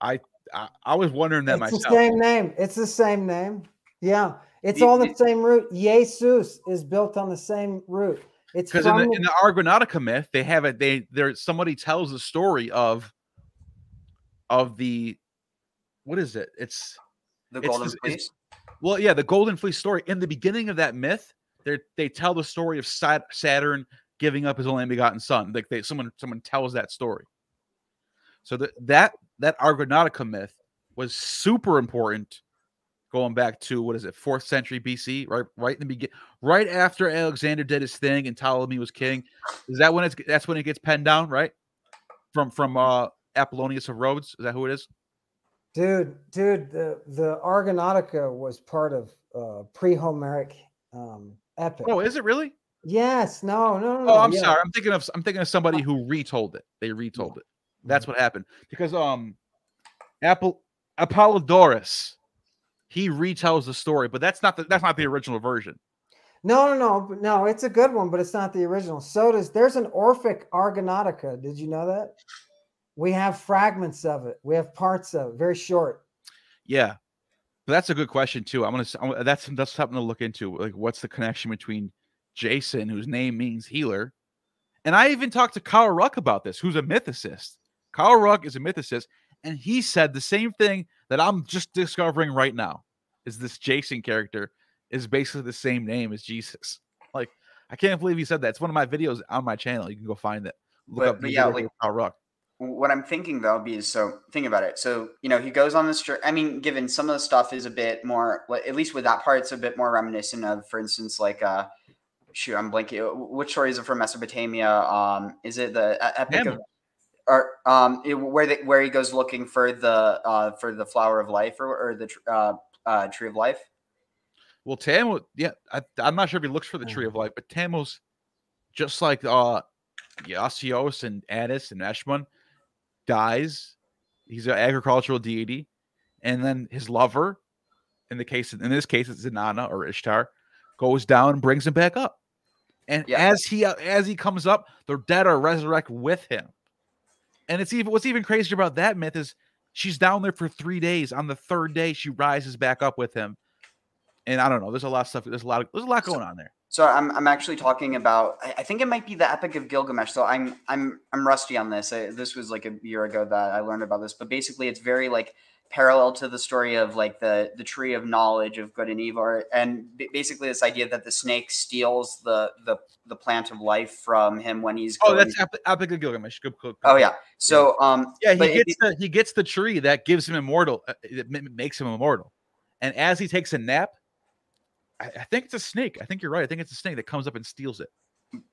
I I, I was wondering that it's myself. It's the same name. It's the same name. Yeah. It's it, all the it, same root. Jesus is built on the same root. It's because in, in the Argonautica myth, they have it. They there. Somebody tells the story of of the. What is it? It's the it's, golden fleece. Well, yeah, the golden fleece story. In the beginning of that myth, they they tell the story of Saturn giving up his only begotten son. Like they, someone someone tells that story. So the, that that Argonautica myth was super important, going back to what is it, fourth century B C, right? Right in the begin, right after Alexander did his thing and Ptolemy was king. Is that when it's that's when it gets penned down, right? From from uh, Apollonius of Rhodes. Is that who it is? Dude, dude, the, the Argonautica was part of uh, pre-Homeric um, epic. Oh, is it really? Yes. No, no, no. Oh, I'm yeah. sorry. I'm thinking of I'm thinking of somebody who retold it. They retold it. That's what happened, because um, Apple Apollodorus, he retells the story, but that's not the that's not the original version. No, no, no, no. It's a good one, but it's not the original. So does there's an Orphic Argonautica. Did you know that? We have fragments of it. We have parts of it. Very short. Yeah, but that's a good question too. I'm gonna. That's that's something to look into. Like, what's the connection between Jason, whose name means healer, and I even talked to Kyle Ruck about this, who's a mythicist. Kyle Ruck is a mythicist, and he said the same thing that I'm just discovering right now. Is this Jason character is basically the same name as Jesus? Like, I can't believe he said that. It's one of my videos on my channel. You can go find it. Look but, up but yeah, like Kyle Ruck. What I'm thinking though, B, is so think about it. So, you know, he goes on this trip. I mean, given some of the stuff is a bit more, at least with that part, it's a bit more reminiscent of, for instance, like, uh, shoot, I'm blanking. Which stories are from Mesopotamia? Um, is it the epic Amon. of, or um, it, where the, where he goes looking for the uh for the flower of life or, or the uh, uh tree of life? Well, Tammuz, yeah, I, I'm not sure if he looks for the tree of life, but Tammuz, just like uh, Iacios and Addis and Eshmun, dies. He's an agricultural deity, and then his lover, in the case in this case it's Inanna or Ishtar, goes down and brings him back up. And yeah. as he as he comes up, the dead are resurrected with him. And it's even what's even crazier about that myth is she's down there for three days. On the third day, she rises back up with him. And I don't know. There's a lot of stuff. There's a lot. Of, there's a lot going on there. So I'm I'm actually talking about I think it might be the Epic of Gilgamesh. So I'm I'm I'm rusty on this. I, this was like a year ago that I learned about this, but basically it's very like parallel to the story of like the the tree of knowledge of good and evil, or, and basically this idea that the snake steals the the the plant of life from him when he's oh going. That's Epic of Gilgamesh. Good, good, good. Oh yeah. So um yeah he gets it, the he gets the tree that gives him immortal. It makes him immortal, and as he takes a nap. I think it's a snake. I think you're right. I think it's a snake that comes up and steals it.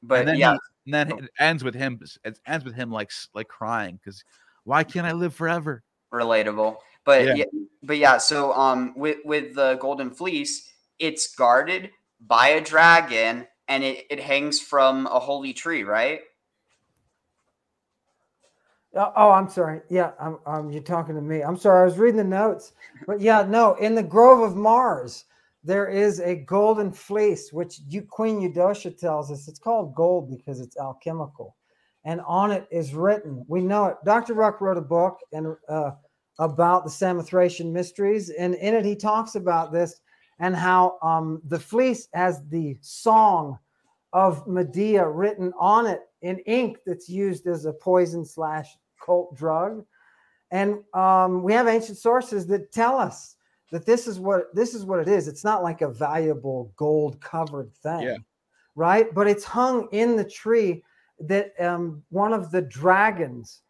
But and then yeah, he, and then it ends with him. It ends with him like like crying because Why can't I live forever? Relatable. But yeah, yeah but yeah, so um with with the golden fleece, it's guarded by a dragon and it, it hangs from a holy tree, right? Oh, I'm sorry. Yeah, I'm, I'm, you're talking to me. I'm sorry. I was reading the notes. But yeah, no, in the Grove of Mars, there is a golden fleece, which you, Queen Eudocia tells us. It's called gold because it's alchemical. And on it is written, we know it. Doctor Ruck wrote a book and uh, about the Samothracian mysteries. And in it, he talks about this and how um, the fleece has the song of Medea written on it in ink that's used as a poison slash cult drug. And um, we have ancient sources that tell us that this is what this is what it is. It's not like a valuable gold covered thing, yeah. right? But it's hung in the tree that um, one of the dragons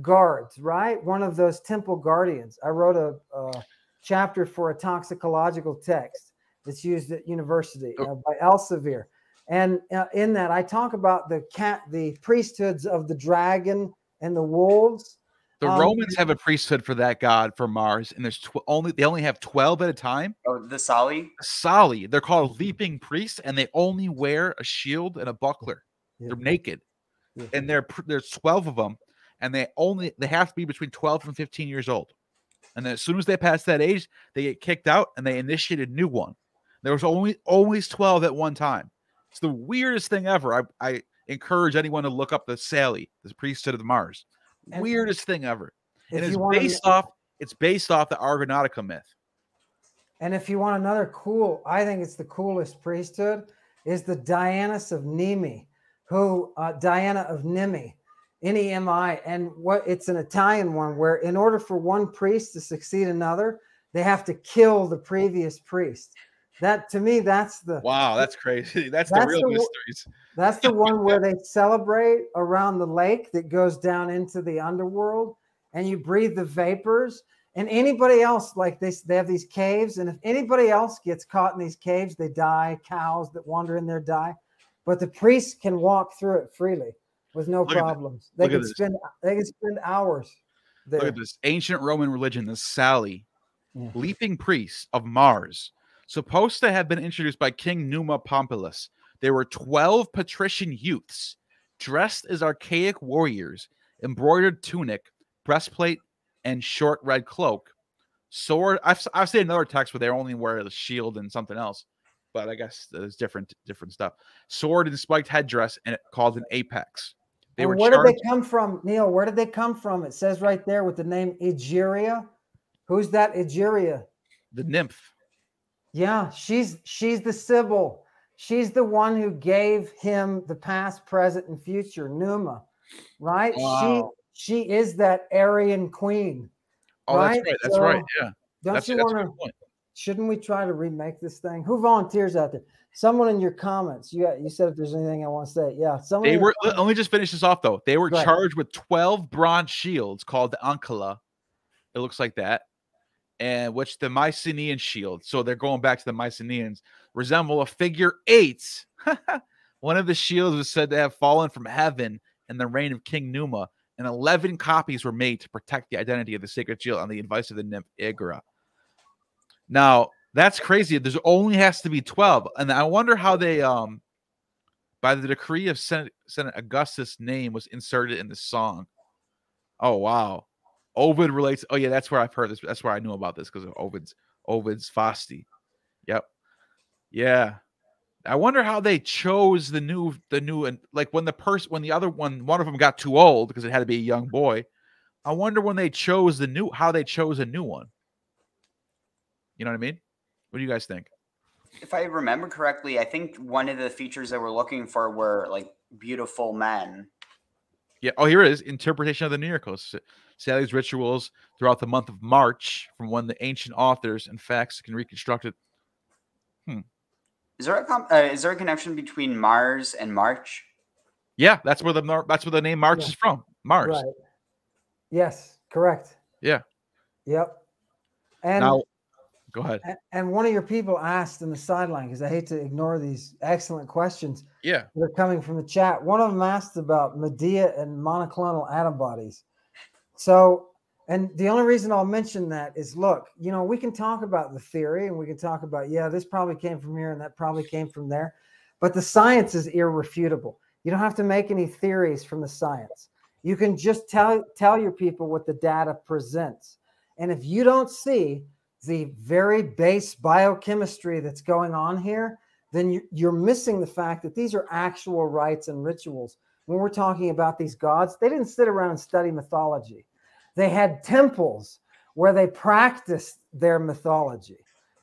guards, right? One of those temple guardians. I wrote a, a chapter for a toxicological text that's used at university oh. uh, by Elsevier. And uh, in that, I talk about the cat, the priesthoods of the dragon and the wolves. The um, Romans have a priesthood for that god for Mars, and there's tw only they only have twelve at a time. Oh, the Sali, Sali. They're called leaping priests, and they only wear a shield and a buckler. Yeah. They're naked, yeah. and they're there's twelve of them, and they only they have to be between twelve and fifteen years old. And then as soon as they pass that age, they get kicked out, and they initiate a new one. There was only always twelve at one time. It's the weirdest thing ever. I, I encourage anyone to look up the Sali, the priesthood of Mars. Weirdest thing ever. And it's based off, it's based off the Argonautica myth. And if you want another cool, I think it's the coolest priesthood, is the Dianus of Nemi, who uh, Diana of Nemi, N E M I. And what it's an Italian one where in order for one priest to succeed another, they have to kill the previous priest. That to me, that's the wow, that's crazy. That's, that's the real the, mysteries. That's the one where they celebrate around the lake that goes down into the underworld, and you breathe the vapors. And anybody else, like they, they have these caves, and if anybody else gets caught in these caves, they die. Cows that wander in there die, but the priests can walk through it freely with no Look problems. They can spend they can spend hours there. Look at this ancient Roman religion, the Sali, yeah. leaping priests of Mars. Supposed to have been introduced by King Numa Pompilus. There were twelve patrician youths dressed as archaic warriors, embroidered tunic, breastplate, and short red cloak. Sword. I've, I've seen another text where they only wear the shield and something else, but I guess there's different different stuff. Sword and spiked headdress, and it called an apex. They and were where did they come from, Neil? Where did they come from? It says right there with the name Egeria. Who's that Egeria? The nymph. Yeah, she's she's the Sibyl. She's the one who gave him the past, present, and future, Numa, right? Wow. She she is that Aryan queen. Oh, right? that's right. That's so, right. Yeah. Don't that's, you want to? Shouldn't we try to remake this thing? Who volunteers out there? Someone in your comments. You you said if there's anything I want to say. Yeah. Someone. They were. Let me just finish this off though. They were right. charged with twelve bronze shields called the Ancala. It looks like that. And which the Mycenaean shield, so they're going back to the Mycenaeans, resemble a figure eight. One of the shields was said to have fallen from heaven in the reign of King Numa, and eleven copies were made to protect the identity of the sacred shield on the advice of the nymph Igera. Now, that's crazy. There's only has to be twelve, and I wonder how they, um, by the decree of Senate, Senate Augustus' name was inserted in the song. Oh, wow. Ovid relates. Oh yeah, that's where I've heard this. That's where I knew about this because of Ovid's Ovid's Fasti. Yep. Yeah. I wonder how they chose the new the new and like when the person when the other one one of them got too old because it had to be a young boy. I wonder when they chose the new how they chose a new one. You know what I mean? What do you guys think? If I remember correctly, I think one of the features they were looking for were like beautiful men. Yeah. Oh, here it is. Interpretation of the miracles. Sally's rituals throughout the month of March from when the ancient authors and facts can reconstruct it. Hmm. Is there a uh, is there a connection between Mars and March? Yeah, that's where the that's where the name March yeah. is from. Mars. Right. Yes, correct. Yeah. Yep. And now, go ahead. And one of your people asked in the sideline because I hate to ignore these excellent questions. Yeah, they're coming from the chat. One of them asked about Medea and monoclonal antibodies. So, and the only reason I'll mention that is, look, you know, we can talk about the theory and we can talk about, yeah, this probably came from here and that probably came from there, but the science is irrefutable. You don't have to make any theories from the science. You can just tell, tell your people what the data presents. And if you don't see the very base biochemistry that's going on here, then you're missing the fact that these are actual rites and rituals. When we're talking about these gods, they didn't sit around and study mythology. They had temples where they practiced their mythology.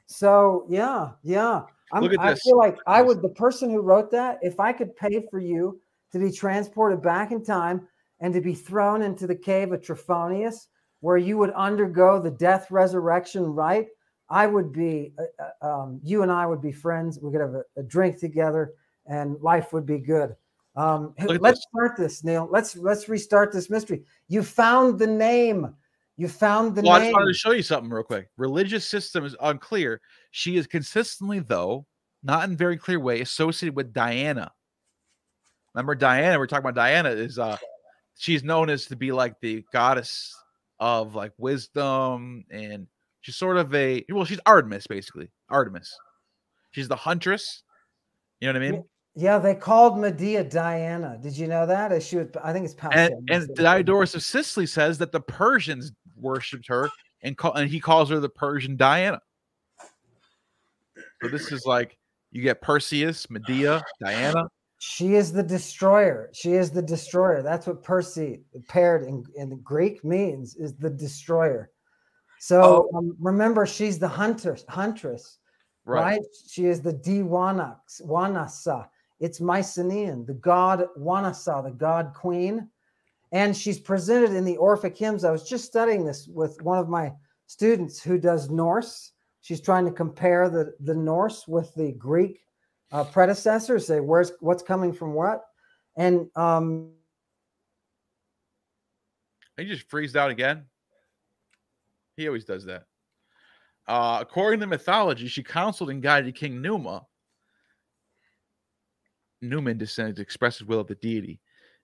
So yeah, yeah. I'm, Look at I this. feel like I would, the person who wrote that, if I could pay for you to be transported back in time and to be thrown into the cave of Trophonius, where you would undergo the death resurrection rite, I would be, uh, um, you and I would be friends. We could have a, a drink together and life would be good. Um, let's this. start this, Neil. Let's let's restart this mystery. You found the name. You found the well, name. I just wanted to show you something real quick. Religious system is unclear. She is consistently, though, not in very clear way, associated with Diana. Remember Diana? We're talking about Diana. Is uh, she's known as to be like the goddess of like wisdom, and she's sort of a well, she's Artemis basically. Artemis. She's the huntress. You know what I mean? Yeah. Yeah, they called Medea Diana. Did you know that? As she was, I think it's Pascal. And, and Diodorus of Sicily says that the Persians worshipped her, and call, and he calls her the Persian Diana. So this is like you get Perseus, Medea, Diana. She is the destroyer. She is the destroyer. That's what Perse paired in, in Greek means, is the destroyer. So oh. um, remember, she's the hunter, huntress, right? right? She is the Diwanax, Wanasa. It's Mycenaean, the god Wanasa, the god queen. And she's presented in the Orphic hymns. I was just studying this with one of my students who does Norse. She's trying to compare the, the Norse with the Greek uh, predecessors, say where's what's coming from what. And um, he just freezed out again. He always does that. Uh, according to mythology, she counseled and guided King Numa. Numan descended to express his will of the deity.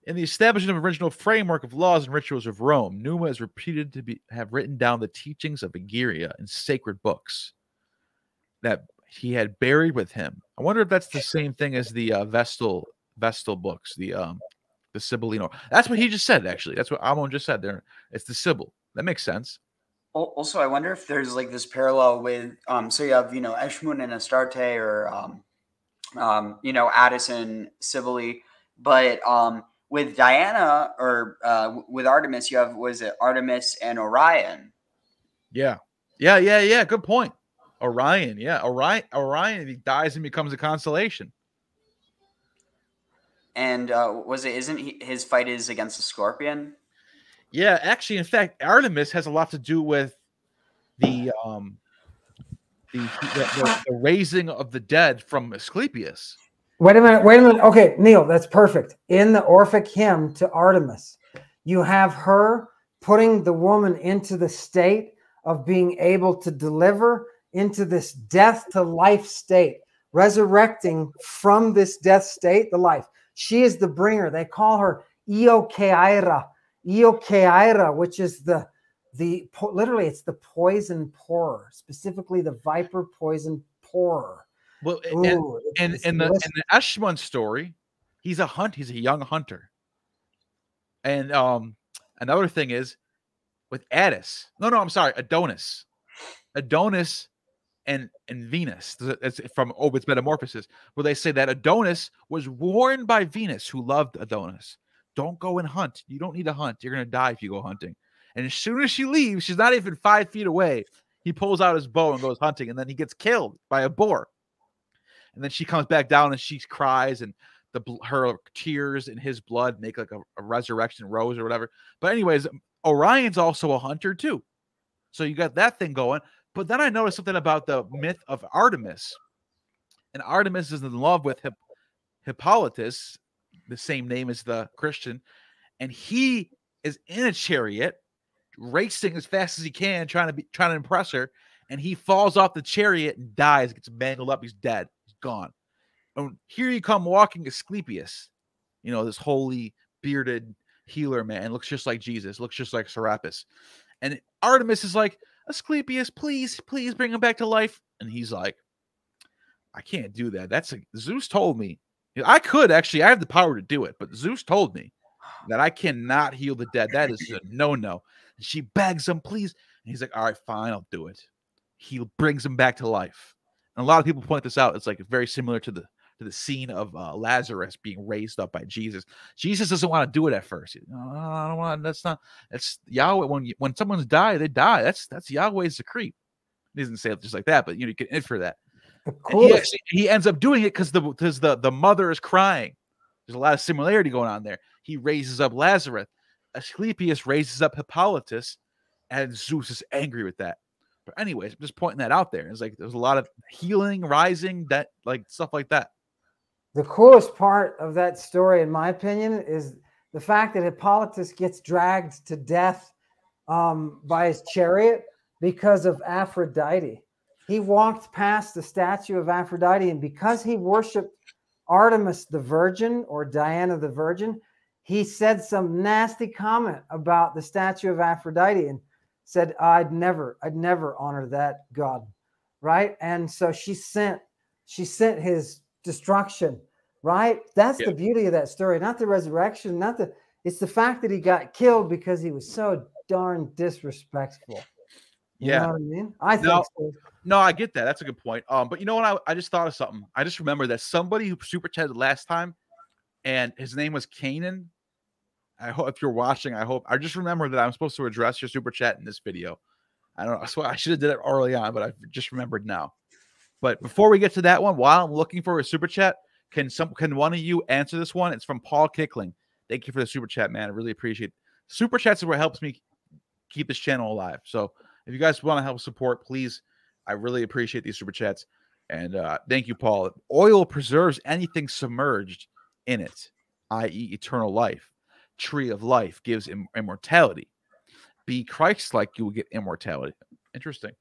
In the establishment of an original framework of laws and rituals of Rome, Numa is reputed to be, have written down the teachings of Egeria in sacred books that he had buried with him. I wonder if that's the same thing as the uh, Vestal Vestal books, the um, the Sibylline Oracles. That's what he just said, actually. That's what Amon just said there. It's the Sibyl. That makes sense. Also, I wonder if there's like this parallel with, um, so you have, you know, Eshmun and Astarte, or, um, um, you know, Attis and Cybele, but um, with Diana, or uh, with Artemis, you have, was it Artemis and Orion? Yeah. Yeah, yeah, yeah. Good point. Orion. Yeah. Orion, Orion he dies and becomes a constellation. And uh, was it, isn't he, his fight is against the scorpion? Yeah, actually, in fact, Artemis has a lot to do with the um, the, the, the raising of the dead from Asclepius. Wait a minute, wait a minute. Okay, Neil, that's perfect. In the Orphic hymn to Artemis, you have her putting the woman into the state of being able to deliver, into this death to life state, resurrecting from this death state the life. She is the bringer. They call her Iokeira. Iokeira, which is the, the literally, it's the poison pourer, specifically the viper poison pourer. Well, and Ooh, and, and, and the in the Eshmun story, he's a hunt, he's a young hunter. And um, another thing is with Addis. No, no, I'm sorry, Adonis, Adonis, and and Venus. That's from Ovid's Metamorphoses, where they say that Adonis was warned by Venus, who loved Adonis. Don't go and hunt. You don't need to hunt. You're going to die if you go hunting. And as soon as she leaves, she's not even five feet away. He pulls out his bow and goes hunting, and then he gets killed by a boar. And then she comes back down and she cries, and the her tears and his blood make like a, a resurrection rose or whatever. But anyways, Orion's also a hunter too. So you got that thing going. But then I noticed something about the myth of Artemis. And Artemis is in love with Hipp Hippolytus, the same name as the Christian, and he is in a chariot racing as fast as he can, trying to be trying to impress her, and he falls off the chariot and dies, gets mangled up, he's dead, he's gone. And here you come walking Asclepius, you know, this holy bearded healer man, looks just like Jesus, looks just like Serapis. And Artemis is like, Asclepius, please, please bring him back to life. And he's like, I can't do that. That's a, Zeus told me. I could actually, I have the power to do it, but Zeus told me that I cannot heal the dead. That is a no-no. And she begs him, please. And he's like, all right, fine, I'll do it. He brings him back to life. And a lot of people point this out. It's like very similar to the to the scene of uh, Lazarus being raised up by Jesus. Jesus doesn't want to do it at first. He, no, I don't want. That's not. That's Yahweh. When you, when someone's die, they die. That's that's Yahweh's decree. He doesn't say it just like that, but you know you can infer that. Of course. He, actually, he ends up doing it because the because the the mother is crying. There's a lot of similarity going on there. He raises up Lazarus. Asclepius raises up Hippolytus, and Zeus is angry with that. But anyways, I'm just pointing that out there. It's like there's a lot of healing, rising, that like stuff like that. The coolest part of that story, in my opinion, is the fact that Hippolytus gets dragged to death um, by his chariot because of Aphrodite. He walked past the statue of Aphrodite, and because he worshipped Artemis the Virgin or Diana the Virgin, he said some nasty comment about the statue of Aphrodite and said, I'd never, I'd never honor that god, right? And so she sent, she sent his destruction. Right? That's yeah. the beauty of that story. Not the resurrection, not the, it's the fact that he got killed because he was so darn disrespectful. You yeah. know what I mean? I think no, so. No, I get that. That's a good point. Um, but you know what? I, I just thought of something. I just remember that somebody who super chatted last time, and his name was Kanan. I hope if you're watching, I hope I just remember that I'm supposed to address your super chat in this video. I don't know. I swear I should have did it early on, but I just remembered now. But before we get to that one, while I'm looking for a super chat, can some can one of you answer this one? It's from Paul Kickling. Thank you for the super chat, man. I really appreciate it. Super chats is what helps me keep this channel alive. So if you guys want to help support, please, I really appreciate these super chats. And uh, thank you, Paul. Oil preserves anything submerged in it, that is eternal life. Tree of life gives im immortality. Be Christ-like, you will get immortality. Interesting.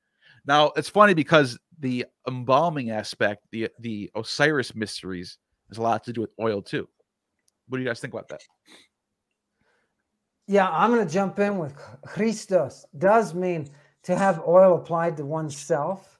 Now, it's funny because the embalming aspect, the the Osiris mysteries, has a lot to do with oil too. What do you guys think about that? Yeah, I'm going to jump in with Christos. Does mean to have oil applied to oneself,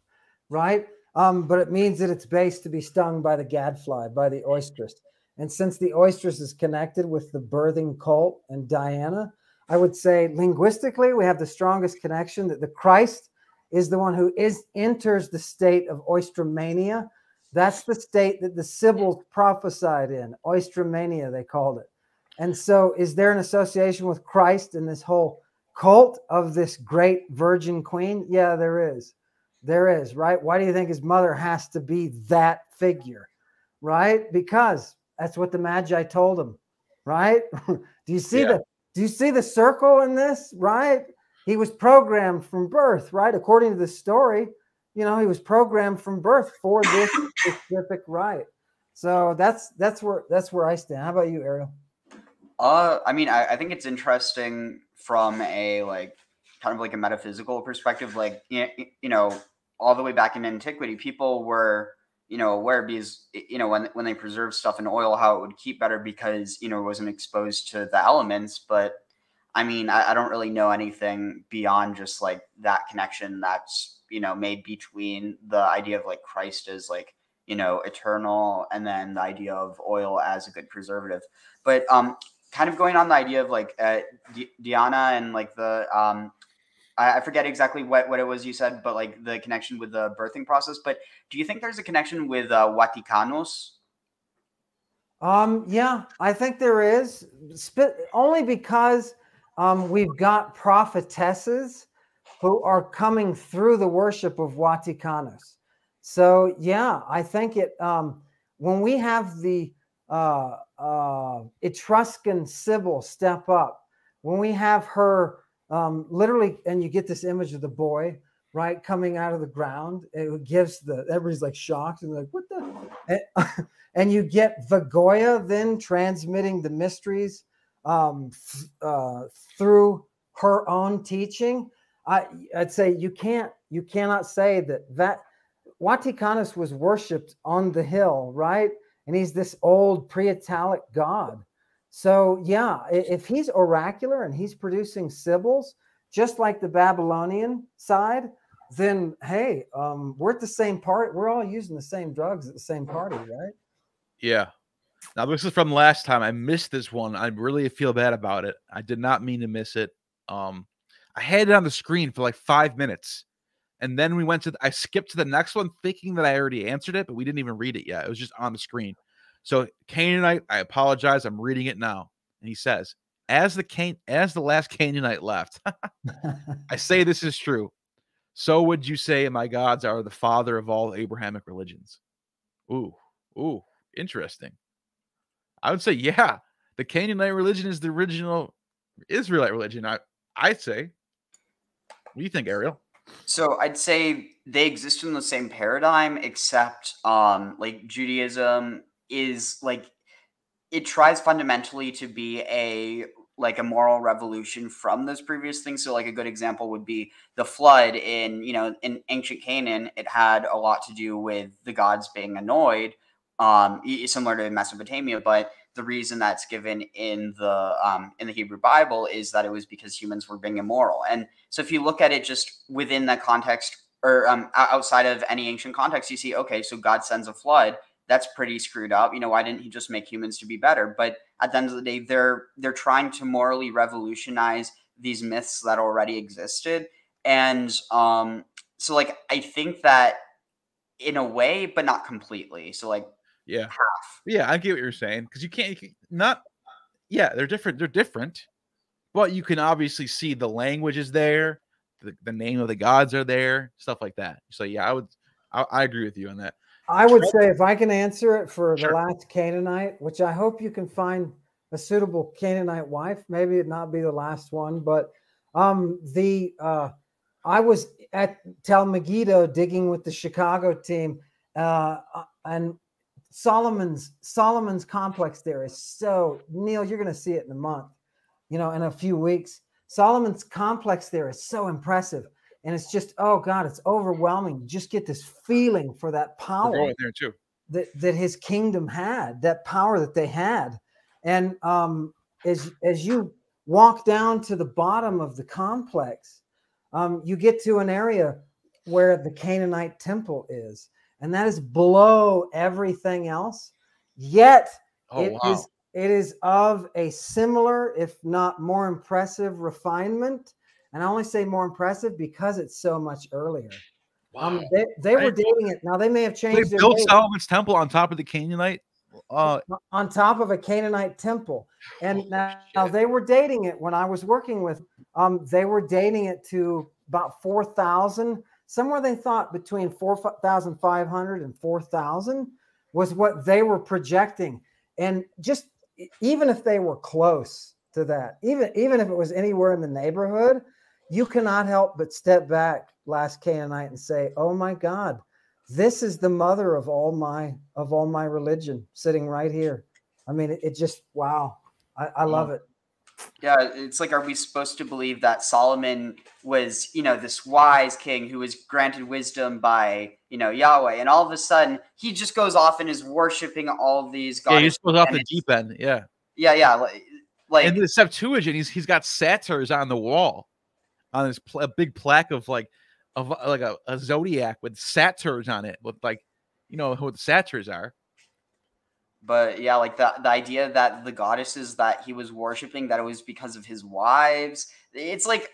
right? Um, but it means that it's based to be stung by the gadfly, by the oestrus. And since the oestrus is connected with the birthing cult and Diana, I would say linguistically we have the strongest connection that the Christ is the one who is enters the state of oestromania. That's the state that the Sibyls prophesied in. Oestromania, they called it. And so is there an association with Christ in this whole cult of this great virgin queen? Yeah, there is. There is, right? Why do you think his mother has to be that figure, right? Because that's what the Magi told him, right? do you see yeah. the do you see the circle in this, right? He was programmed from birth, right? According to the story, you know, he was programmed from birth for this specific right. So that's that's where that's where I stand. How about you, Ariel? Uh, I mean, I, I think it's interesting from a like kind of like a metaphysical perspective. Like you know, all the way back in antiquity, people were you know aware because you know when when they preserved stuff in oil, how it would keep better because you know it wasn't exposed to the elements, but I mean, I, I don't really know anything beyond just like that connection that's, you know, made between the idea of like Christ as like, you know, eternal and then the idea of oil as a good preservative. But um, kind of going on the idea of like uh, Diana and like the, um, I, I forget exactly what, what it was you said, but like the connection with the birthing process. But do you think there's a connection with uh, Vaticanus? Um, yeah, I think there is. Sp- only because... Um, we've got prophetesses who are coming through the worship of Vaticanus. So, yeah, I think it, um, when we have the uh, uh, Etruscan Sibyl step up, when we have her um, literally, and you get this image of the boy, right, coming out of the ground, it gives the, everybody's like shocked and like, what the? And, and you get Vagoya then transmitting the mysteries Um, uh, through her own teaching. I, I'd say you can't, you cannot say that that Vaticanus was worshipped on the hill, right? And he's this old pre-Italic god, So yeah, if he's oracular and he's producing sibyls, just like the Babylonian side, then hey, um, we're at the same part. We're all using the same drugs at the same party, right? Yeah. Now this is from last time. I missed this one. I really feel bad about it. I did not mean to miss it. Um, I had it on the screen for like five minutes. And then we went to, I skipped to the next one thinking that I already answered it, but we didn't even read it yet. It was just on the screen. So Canaanite, I apologize. I'm reading it now. And he says, as the Can as the last Canaanite left, I say this is true. So would you say my gods are the father of all Abrahamic religions? Ooh, ooh, interesting. I would say, yeah, the Canaanite religion is the original Israelite religion. I, I'd say. What do you think, Ariel? So I'd say they exist in the same paradigm, except um, like Judaism is like, it tries fundamentally to be a, like a moral revolution from those previous things. So like a good example would be the flood in, you know, in ancient Canaan, it had a lot to do with the gods being annoyed, um, similar to Mesopotamia, but the reason that's given in the um, in the Hebrew Bible is that it was because humans were being immoral. And so if you look at it just within that context or um, outside of any ancient context, you see, okay, so God sends a flood. That's pretty screwed up. You know, why didn't he just make humans to be better? But at the end of the day, they're they're trying to morally revolutionize these myths that already existed. And um, so like, I think that in a way, but not completely. So like, yeah. Half. Yeah, I get what you're saying. Because you can't, you can't not yeah, they're different, they're different. But you can obviously see the language is there, the, the name of the gods are there, stuff like that. So yeah, I would I, I agree with you on that. I would say if I can answer it for sure. The last Canaanite, which I hope you can find a suitable Canaanite wife. Maybe it'd not be the last one, but um the uh I was at Tel Megiddo digging with the Chicago team, uh and Solomon's Solomon's complex there is so, Neil, you're going to see it in a month, you know, in a few weeks. Solomon's complex there is so impressive. And it's just, oh God, it's overwhelming. You just get this feeling for that power going there too. That, that his kingdom had, that power that they had. And um, as, as you walk down to the bottom of the complex, um, you get to an area where the Canaanite temple is. And that is below everything else. Yet oh, it wow. is it is of a similar, if not more impressive, refinement. And I only say more impressive because it's so much earlier. Wow. Um, they they were dating it. Now they may have changed. They built Solomon's temple on top of the Canaanite. Uh, on top of a Canaanite temple. And now, now they were dating it when I was working with. Um, they were dating it to about four thousand. Somewhere they thought between four thousand five hundred and four thousand was what they were projecting. And just even if they were close to that, even, even if it was anywhere in the neighborhood, you cannot help but step back last Canaanite and say, oh my God, this is the mother of all my, of all my religion sitting right here. I mean, it, it just, wow. I, I love it. Yeah, it's like, are we supposed to believe that Solomon was, you know, this wise king who was granted wisdom by, you know, Yahweh, and all of a sudden he just goes off and is worshiping all these gods? Yeah, he just goes off the deep end. Yeah, yeah, yeah. Like, like in the Septuagint, he's he's got satyrs on the wall, on this pl a big plaque of like, of like a, a zodiac with satyrs on it, with like, you know, who the satyrs are. But yeah, like the, the idea that the goddesses that he was worshiping, that it was because of his wives. It's like,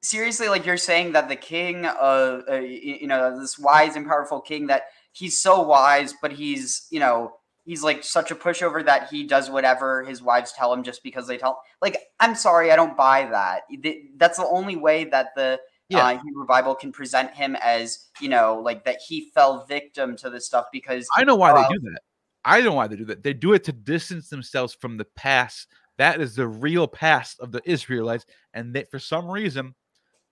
seriously, like you're saying that the king, of, uh, you know, this wise and powerful king, that he's so wise, but he's, you know, he's like such a pushover that he does whatever his wives tell him just because they tell. Like, I'm sorry, I don't buy that. That's the only way that the yeah. uh, Hebrew Bible can present him as, you know, like that he fell victim to this stuff because. I know why uh, they do that. I don't know why they do that. They do it to distance themselves from the past. That is the real past of the Israelites. And they, for some reason,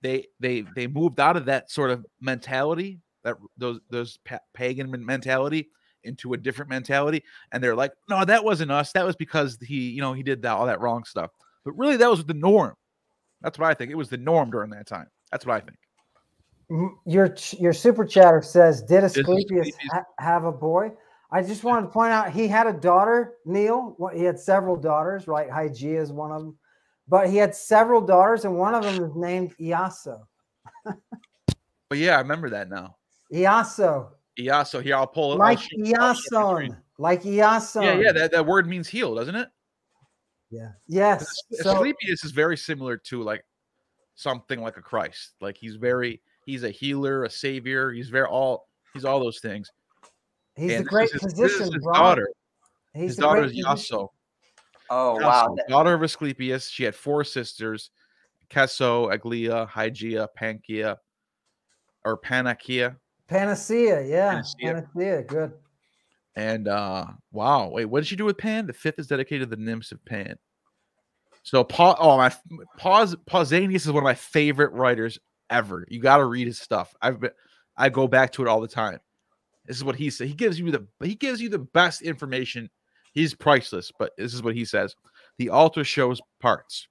they they they moved out of that sort of mentality, that those those pa pagan mentality, into a different mentality. And they're like, no, that wasn't us. That was because he, you know, he did that, all that wrong stuff. But really, that was the norm. That's what I think. It was the norm during that time. That's what I think. Your your super chatter says, did Asclepius ha have a boy? I just wanted to point out he had a daughter, Neil. He had several daughters, right? Hygeia is one of them. But he had several daughters, and one of them was named Iaso. But yeah, I remember that now. Iaso. Iaso. Here, I'll pull it. Like Iason. Like Iason. Yeah, yeah. That, that word means heel, doesn't it? Yeah. Yes. So, Asclepius is very similar to like something like a Christ. Like he's very, he's a healer, a savior. He's very all, he's all those things. He's and a great his, physician, his daughter. He's his daughter is Iaso. Oh, Iaso, wow. Daughter of Asclepius. She had four sisters, Kesso, Aglaia, Hygeia, Panchaea, or Panachaea. Panacea, yeah. Panacea. Panacea, good. And uh, wow, wait, what did she do with Pan? The fifth is dedicated to the nymphs of Pan. So, pa oh, my pause. Pausanias is one of my favorite writers ever. You got to read his stuff. I've been, I go back to it all the time. This is what he said. He gives you the he gives you the best information. He's priceless. But this is what he says: the altar shows parts.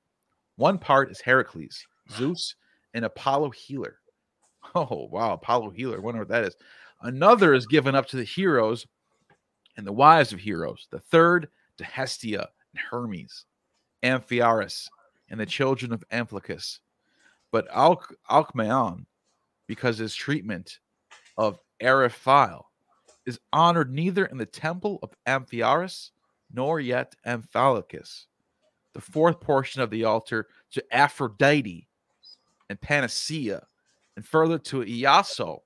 One part is Heracles, Zeus, and Apollo healer. Oh wow, Apollo healer. I wonder what that is. Another is given up to the heroes and the wives of heroes. The third to Hestia and Hermes, Amphiaraus, and the children of Amphicus. But Alc Alcmaeon, because his treatment of Eriphyle, is honored neither in the temple of Amphiaraus nor yet Amphilochus. The fourth portion of the altar to Aphrodite and Panacea, and further to Iaso,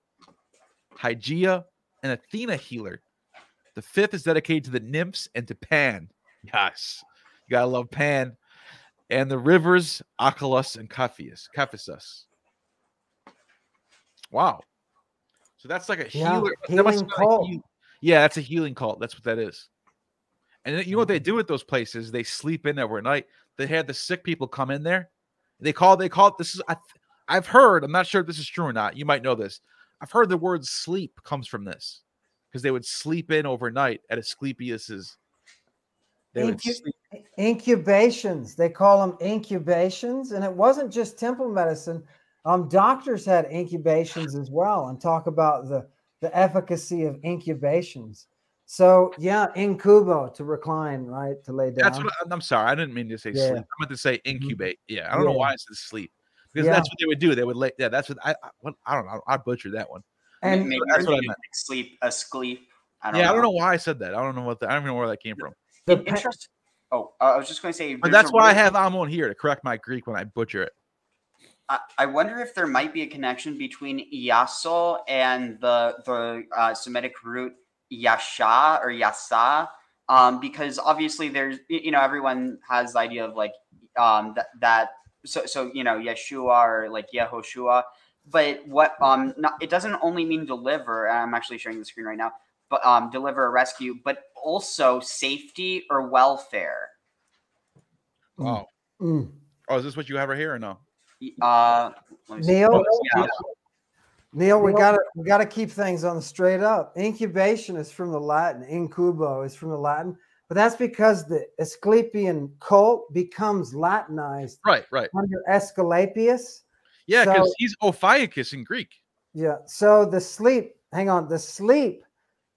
Hygeia, and Athena healer. The fifth is dedicated to the nymphs and to Pan. Yes, you gotta love Pan. And the rivers Achelous and Cephisus. Wow. So that's like a yeah, healer. That must cult. Like heal yeah, that's a healing cult. That's what that is. And you know what they do at those places? They sleep in overnight. They had the sick people come in there. They call. They call it. This is. I, I've heard. I'm not sure if this is true or not. You might know this. I've heard the word sleep comes from this, because they would sleep in overnight at Asclepius's. They Incu would sleep. Incubations. They call them incubations, and it wasn't just temple medicine. Um, doctors had incubations as well, and talk about the, the efficacy of incubations. So, yeah, incubo, to recline, right, to lay down. That's what I, I'm sorry. I didn't mean to say yeah. sleep. I meant to say incubate. Yeah, I don't yeah. know why I said sleep. Because yeah. that's what they would do. They would lay – yeah, that's what – I I don't know. I butchered that one. And maybe that's what I meant. Sleep, a sleep. I don't yeah, know. I don't know why I said that. I don't know what the, I don't even know where that came from. The interest – oh, uh, I was just going to say – But that's why I have Amon here, to correct my Greek when I butcher it. I wonder if there might be a connection between Iaso and the the uh, Semitic root Yasha or Yasa, um, because obviously there's, you know, everyone has the idea of like um, that, that so, so, you know, Yeshua or like Yehoshua, but what, um, not, it doesn't only mean deliver, and I'm actually sharing the screen right now, but um, deliver or rescue, but also safety or welfare. Wow. Mm. Oh, is this what you have right here or no? Uh, Neil, yeah. Neil, we gotta we gotta keep things on the straight up. Incubation is from the Latin. Incubo is from the Latin, but that's because the Asclepian cult becomes Latinized, right? Right. Under Asclepius. Yeah, because so, he's Ophiuchus in Greek. Yeah. So the sleep. Hang on. The sleep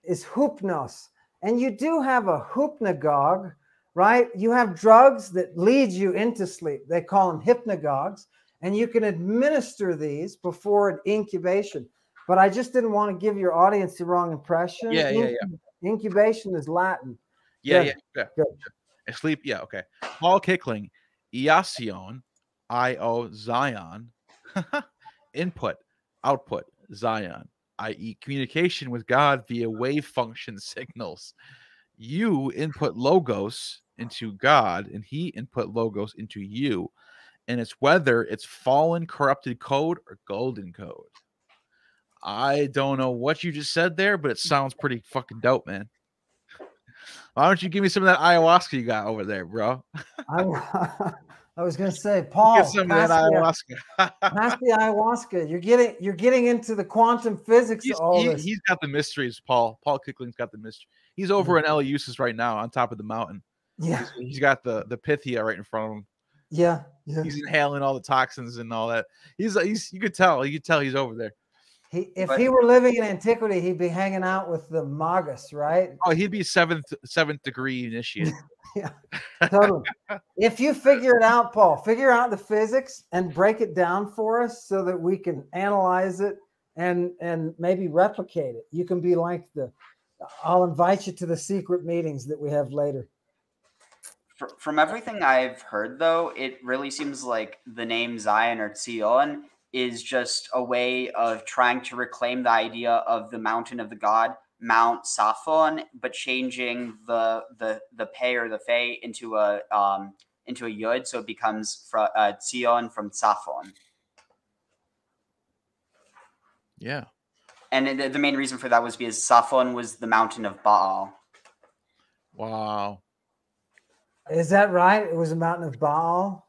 is hypnos, and you do have a hypnagogue, right? You have drugs that lead you into sleep. They call them hypnagogues. And you can administer these before an incubation. But I just didn't want to give your audience the wrong impression. Yeah, Incub yeah, yeah. Incubation is Latin. Yeah, good. yeah, yeah. Good. Sleep, yeah, okay. Paul Kickling, Iasion, I O Zion, input, output, Zion, that is communication with God via wave function signals. You input logos into God, and he input logos into you. And it's whether it's fallen, corrupted code or golden code. I don't know what you just said there, but it sounds pretty fucking dope, man. Why don't you give me some of that ayahuasca you got over there, bro? I, I was gonna say, Paul, get some pass of that ayahuasca. Pass the ayahuasca. You're getting you're getting into the quantum physics he's, of all he, this. He's got the mysteries, Paul. Paul Kickling's got the mystery. He's over mm-hmm. in Eleusis right now, on top of the mountain. Yeah, he's, he's got the the Pythia right in front of him. Yeah, yeah, he's inhaling all the toxins and all that. He's he's you could tell you could tell he's over there. He, if but, he were living in antiquity, he'd be hanging out with the magus, right? Oh, he'd be seventh seventh degree initiate. Yeah, totally. If you figure it out, Paul, figure out the physics and break it down for us so that we can analyze it and and maybe replicate it. You can be like the. I'll invite you to the secret meetings that we have later. From everything I've heard, though, it really seems like the name Zion or Zion is just a way of trying to reclaim the idea of the mountain of the god, Mount Zaphon, but changing the the the pei or the fe into a um into a yud, so it becomes from uh, Zion from Zaphon. Yeah, and the, the main reason for that was because Zaphon was the mountain of Baal. Wow, is that right? It was a mountain of Baal.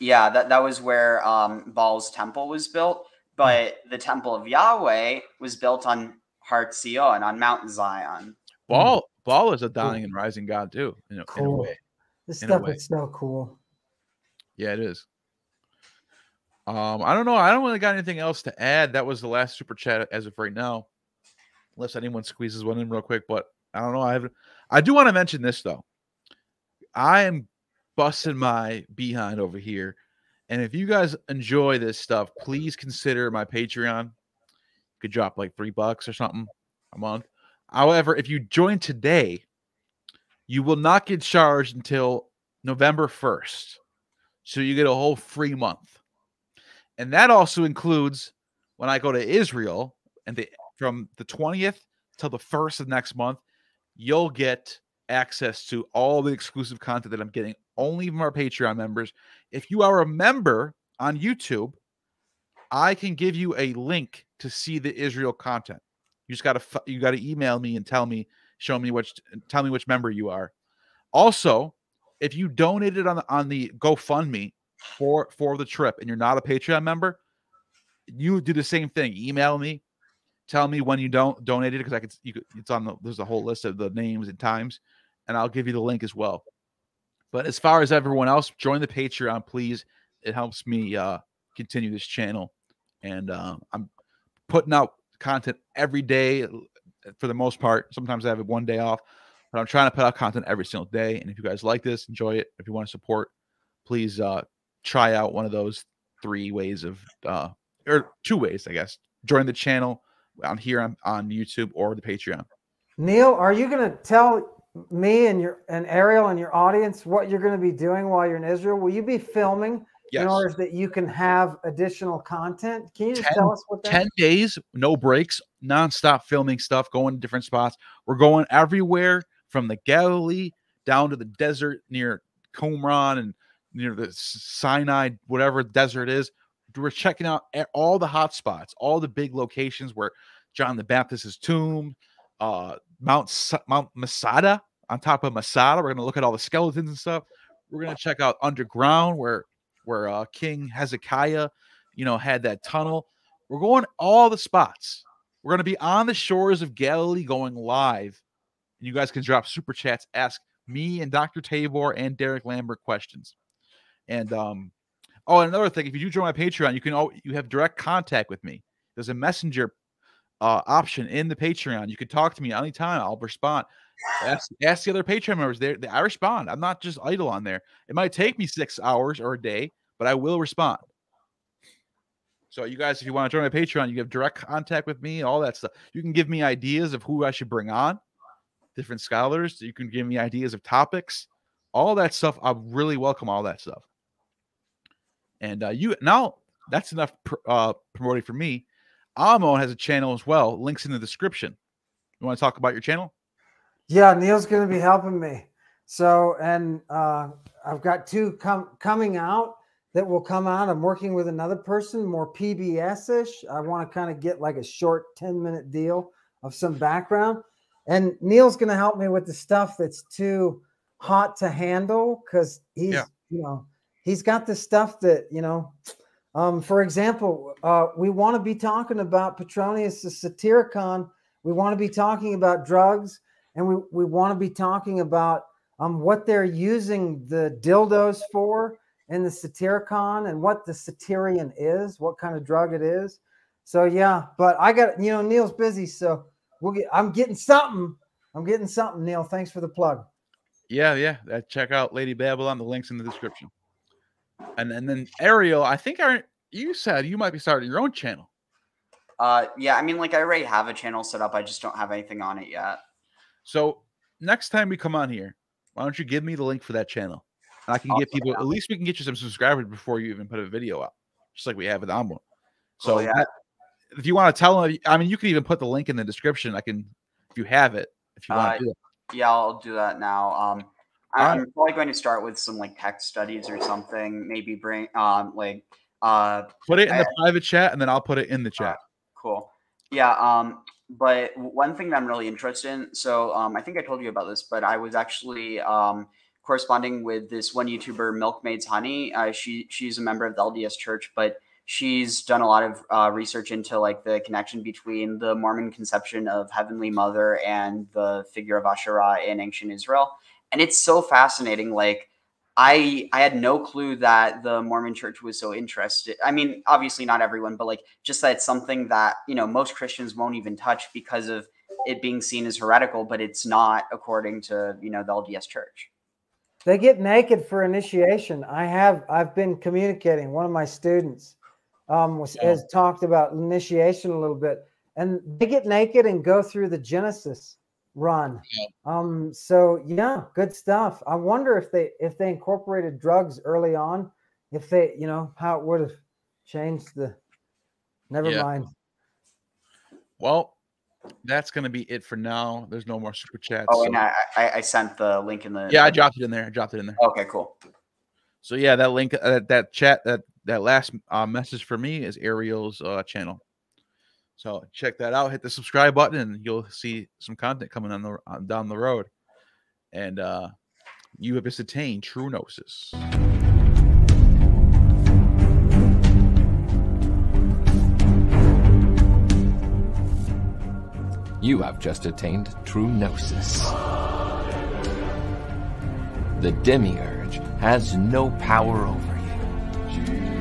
Yeah, that, that was where um, Baal's temple was built, but the temple of Yahweh was built on Har Zion, on Mount Zion. Baal, Baal is a dying and rising god too, in a, cool. in a way. This in stuff is so cool. Yeah, it is. Um, I don't know. I don't really got anything else to add. That was the last super chat as of right now, unless anyone squeezes one in real quick. But I don't know. I haven't. I do want to mention this though. I am busting my behind over here, and if you guys enjoy this stuff, please consider my Patreon. You could drop like three bucks or something a month. However, if you join today, you will not get charged until November first, so you get a whole free month, and that also includes when I go to Israel, and the, from the twentieth till the first of next month, you'll get access to all the exclusive content that I'm getting only from our Patreon members. If you are a member on YouTube, I can give you a link to see the Israel content. You just gotta you gotta email me and tell me, show me which, tell me which member you are. Also, if you donated on the on the GoFundMe for for the trip and you're not a Patreon member, you do the same thing. Email me, tell me when you don't donated because I could. You could, it's on the there's a whole list of the names and times, and I'll give you the link as well. But as far as everyone else, join the Patreon, please. It helps me uh, continue this channel. And uh, I'm putting out content every day for the most part. Sometimes I have one day off, but I'm trying to put out content every single day. And if you guys like this, enjoy it. If you want to support, please uh, try out one of those three ways of, uh, or two ways, I guess. Join the channel on here on, on YouTube or the Patreon. Neil, are you going to tell me and your and Ariel and your audience what you're going to be doing while you're in Israel? Will you be filming yes. in order that you can have additional content? Can you just ten, tell us what that ten is? Days, no breaks, nonstop filming stuff, going to different spots. We're going everywhere from the Galilee down to the desert near Qumran and near the Sinai, whatever desert is. We're checking out all the hot spots, all the big locations where John the Baptist's tomb, uh, Mount Mount Masada, on top of Masada. We're going to look at all the skeletons and stuff. We're going to check out underground where where uh, King Hezekiah, you know, had that tunnel. We're going all the spots. We're going to be on the shores of Galilee going live. And you guys can drop super chats, ask me and Doctor Tabor and Derek Lambert questions. And um, oh, and another thing, if you do join my Patreon, you can all you have direct contact with me. There's a messenger Uh, option in the Patreon. You could talk to me anytime. I'll respond. Ask, ask the other Patreon members. They, they, I respond. I'm not just idle on there. It might take me six hours or a day, but I will respond. So you guys, if you want to join my Patreon, you have direct contact with me, all that stuff. You can give me ideas of who I should bring on, different scholars. You can give me ideas of topics, all that stuff. I really welcome all that stuff. And uh, you now, that's enough pr uh, promoting for me. Amon has a channel as well. Links in the description. You want to talk about your channel? Yeah, Neil's going to be helping me. So, and uh, I've got two com coming out that will come out. I'm working with another person, more P B S-ish. I want to kind of get like a short ten-minute deal of some background. And Neil's going to help me with the stuff that's too hot to handle because he's, yeah. you know, he's got the stuff that, you know, Um, for example, uh, we want to be talking about Petronius the Satyricon. We want to be talking about drugs, and we, we want to be talking about um, what they're using the dildos for in the Satyricon and what the Satyrian is, what kind of drug it is. So yeah, but I got, you know, Neil's busy, so we'll get. I'm getting something. I'm getting something, Neil. Thanks for the plug. Yeah, yeah. Check out Lady Babylon. The link's in the description. And and then Ariel, I think I you said you might be starting your own channel. Uh, yeah. I mean, like I already have a channel set up. I just don't have anything on it yet. So next time we come on here, why don't you give me the link for that channel? And I can I'll get people. At least we can get you some subscribers before you even put a video out, just like we have with Amon. So oh, yeah. that, if you want to tell them, I mean, you can even put the link in the description. I can, if you have it, if you want uh, to do it. Yeah, I'll do that now. Um, I'm right. probably going to start with some like text studies or something. Maybe bring um like uh put it in I, the private chat, and then I'll put it in the chat. Uh, cool. Yeah. Um. But one thing that I'm really interested in, so um, I think I told you about this, but I was actually um, corresponding with this one YouTuber, Milkmaid's Honey. Uh, she she's a member of the L D S Church, but she's done a lot of uh, research into like the connection between the Mormon conception of Heavenly Mother and the figure of Asherah in ancient Israel, and it's so fascinating. Like, I I had no clue that the Mormon Church was so interested. I mean, obviously not everyone, but like just that it's something that, you know, most Christians won't even touch because of it being seen as heretical, but it's not according to, you know, the L D S Church. They get naked for initiation. I have I've been communicating. One of my students um, was, yeah. has talked about initiation a little bit, and they get naked and go through the Genesis run. Um, so yeah, good stuff. I wonder if they if they incorporated drugs early on, if they, you know, how it would have changed the never yeah. mind. Well, that's gonna be it for now. There's no more super chats. Oh, so. And I, I I sent the link in the yeah, I dropped it in there. I dropped it in there. Okay, cool. So yeah, that link uh, that chat that that last uh, message for me is Ariel's uh channel. So check that out. Hit the subscribe button, and you'll see some content coming on the on, down the road. And uh, you have just attained true gnosis. You have just attained true gnosis. The demiurge has no power over you.